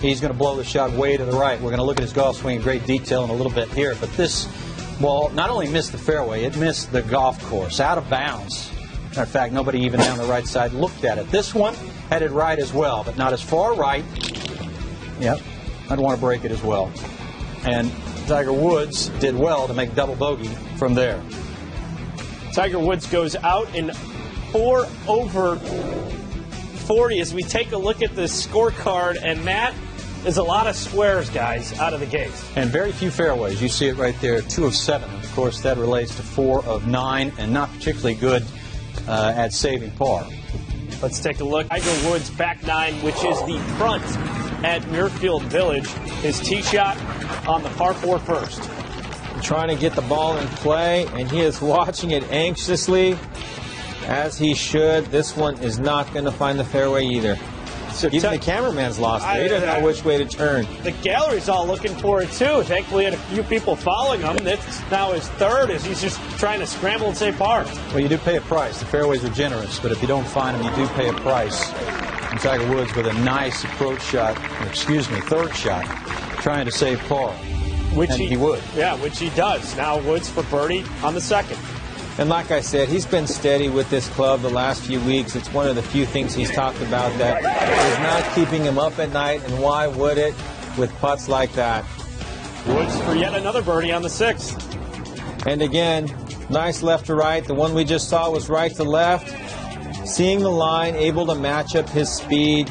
he's going to blow the shot way to the right. We're going to look at his golf swing in great detail in a little bit here, but this Well, not only missed the fairway, it missed the golf course, out of bounds. Matter of fact, nobody even down the right side looked at it. This one had it right as well, but not as far right. Yep, I'd want to break it as well. And Tiger Woods did well to make double bogey from there. Tiger Woods goes out in four over forty as we take a look at this scorecard, and Matt, there's a lot of squares, guys, out of the gate. And very few fairways. You see it right there, two of seven. Of course, that relates to four of nine, and not particularly good uh, at saving par. Let's take a look. Tiger Woods' back nine, which is the front at Muirfield Village. His tee shot on the par four first. Trying to get the ball in play, and he is watching it anxiously, as he should. This one is not going to find the fairway either. So even the cameraman's lost. They I, don't know I, which way to turn. The gallery's all looking for it, too. Thankfully, had a few people following him. That's now his third, as he's just trying to scramble and save par. Well, you do pay a price. The fairways are generous, but if you don't find them, you do pay a price. And Tiger Woods with a nice approach shot, or excuse me, third shot, trying to save par. Which he, he would. Yeah, which he does. Now Woods for birdie on the second. And like I said, he's been steady with this club the last few weeks. It's one of the few things he's talked about that is not keeping him up at night, and why would it with putts like that? Woods for yet another birdie on the sixth. And again, nice left to right. The one we just saw was right to left. Seeing the line, able to match up his speed.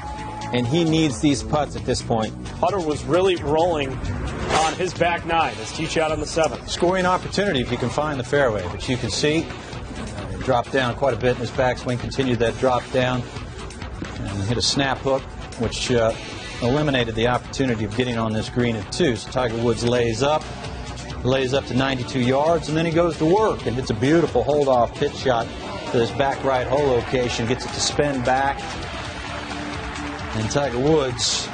and he needs these putts at this point. Hutter was really rolling on his back nine, his tee shot on the seventh. Scoring opportunity if you can find the fairway, but you can see uh, dropped down quite a bit in his backswing, continued that drop down, and hit a snap hook, which uh, eliminated the opportunity of getting on this green at two. So Tiger Woods lays up, lays up to ninety-two yards, and then he goes to work and hits a beautiful hold-off pitch shot to his back right hole location, gets it to spin back. And Tiger Woods,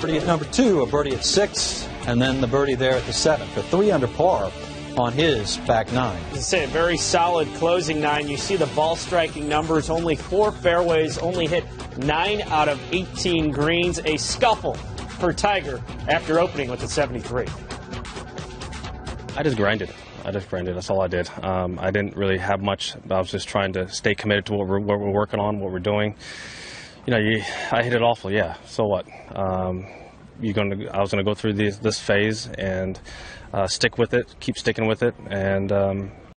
birdie at number two, a birdie at six, and then the birdie there at the seventh, for three under par on his back nine. As I say, a very solid closing nine. You see the ball striking numbers, only four fairways, only hit nine out of eighteen greens. A scuffle for Tiger after opening with a seventy-three. I just grinded. I just grinded. That's all I did. Um, I didn't really have much. I was just trying to stay committed to what we're, what we're working on, what we're doing. You know, you, I hit it awful. Yeah. So what? Um, you're gonna. I was gonna go through this, this phase and uh, stick with it. Keep sticking with it. And um,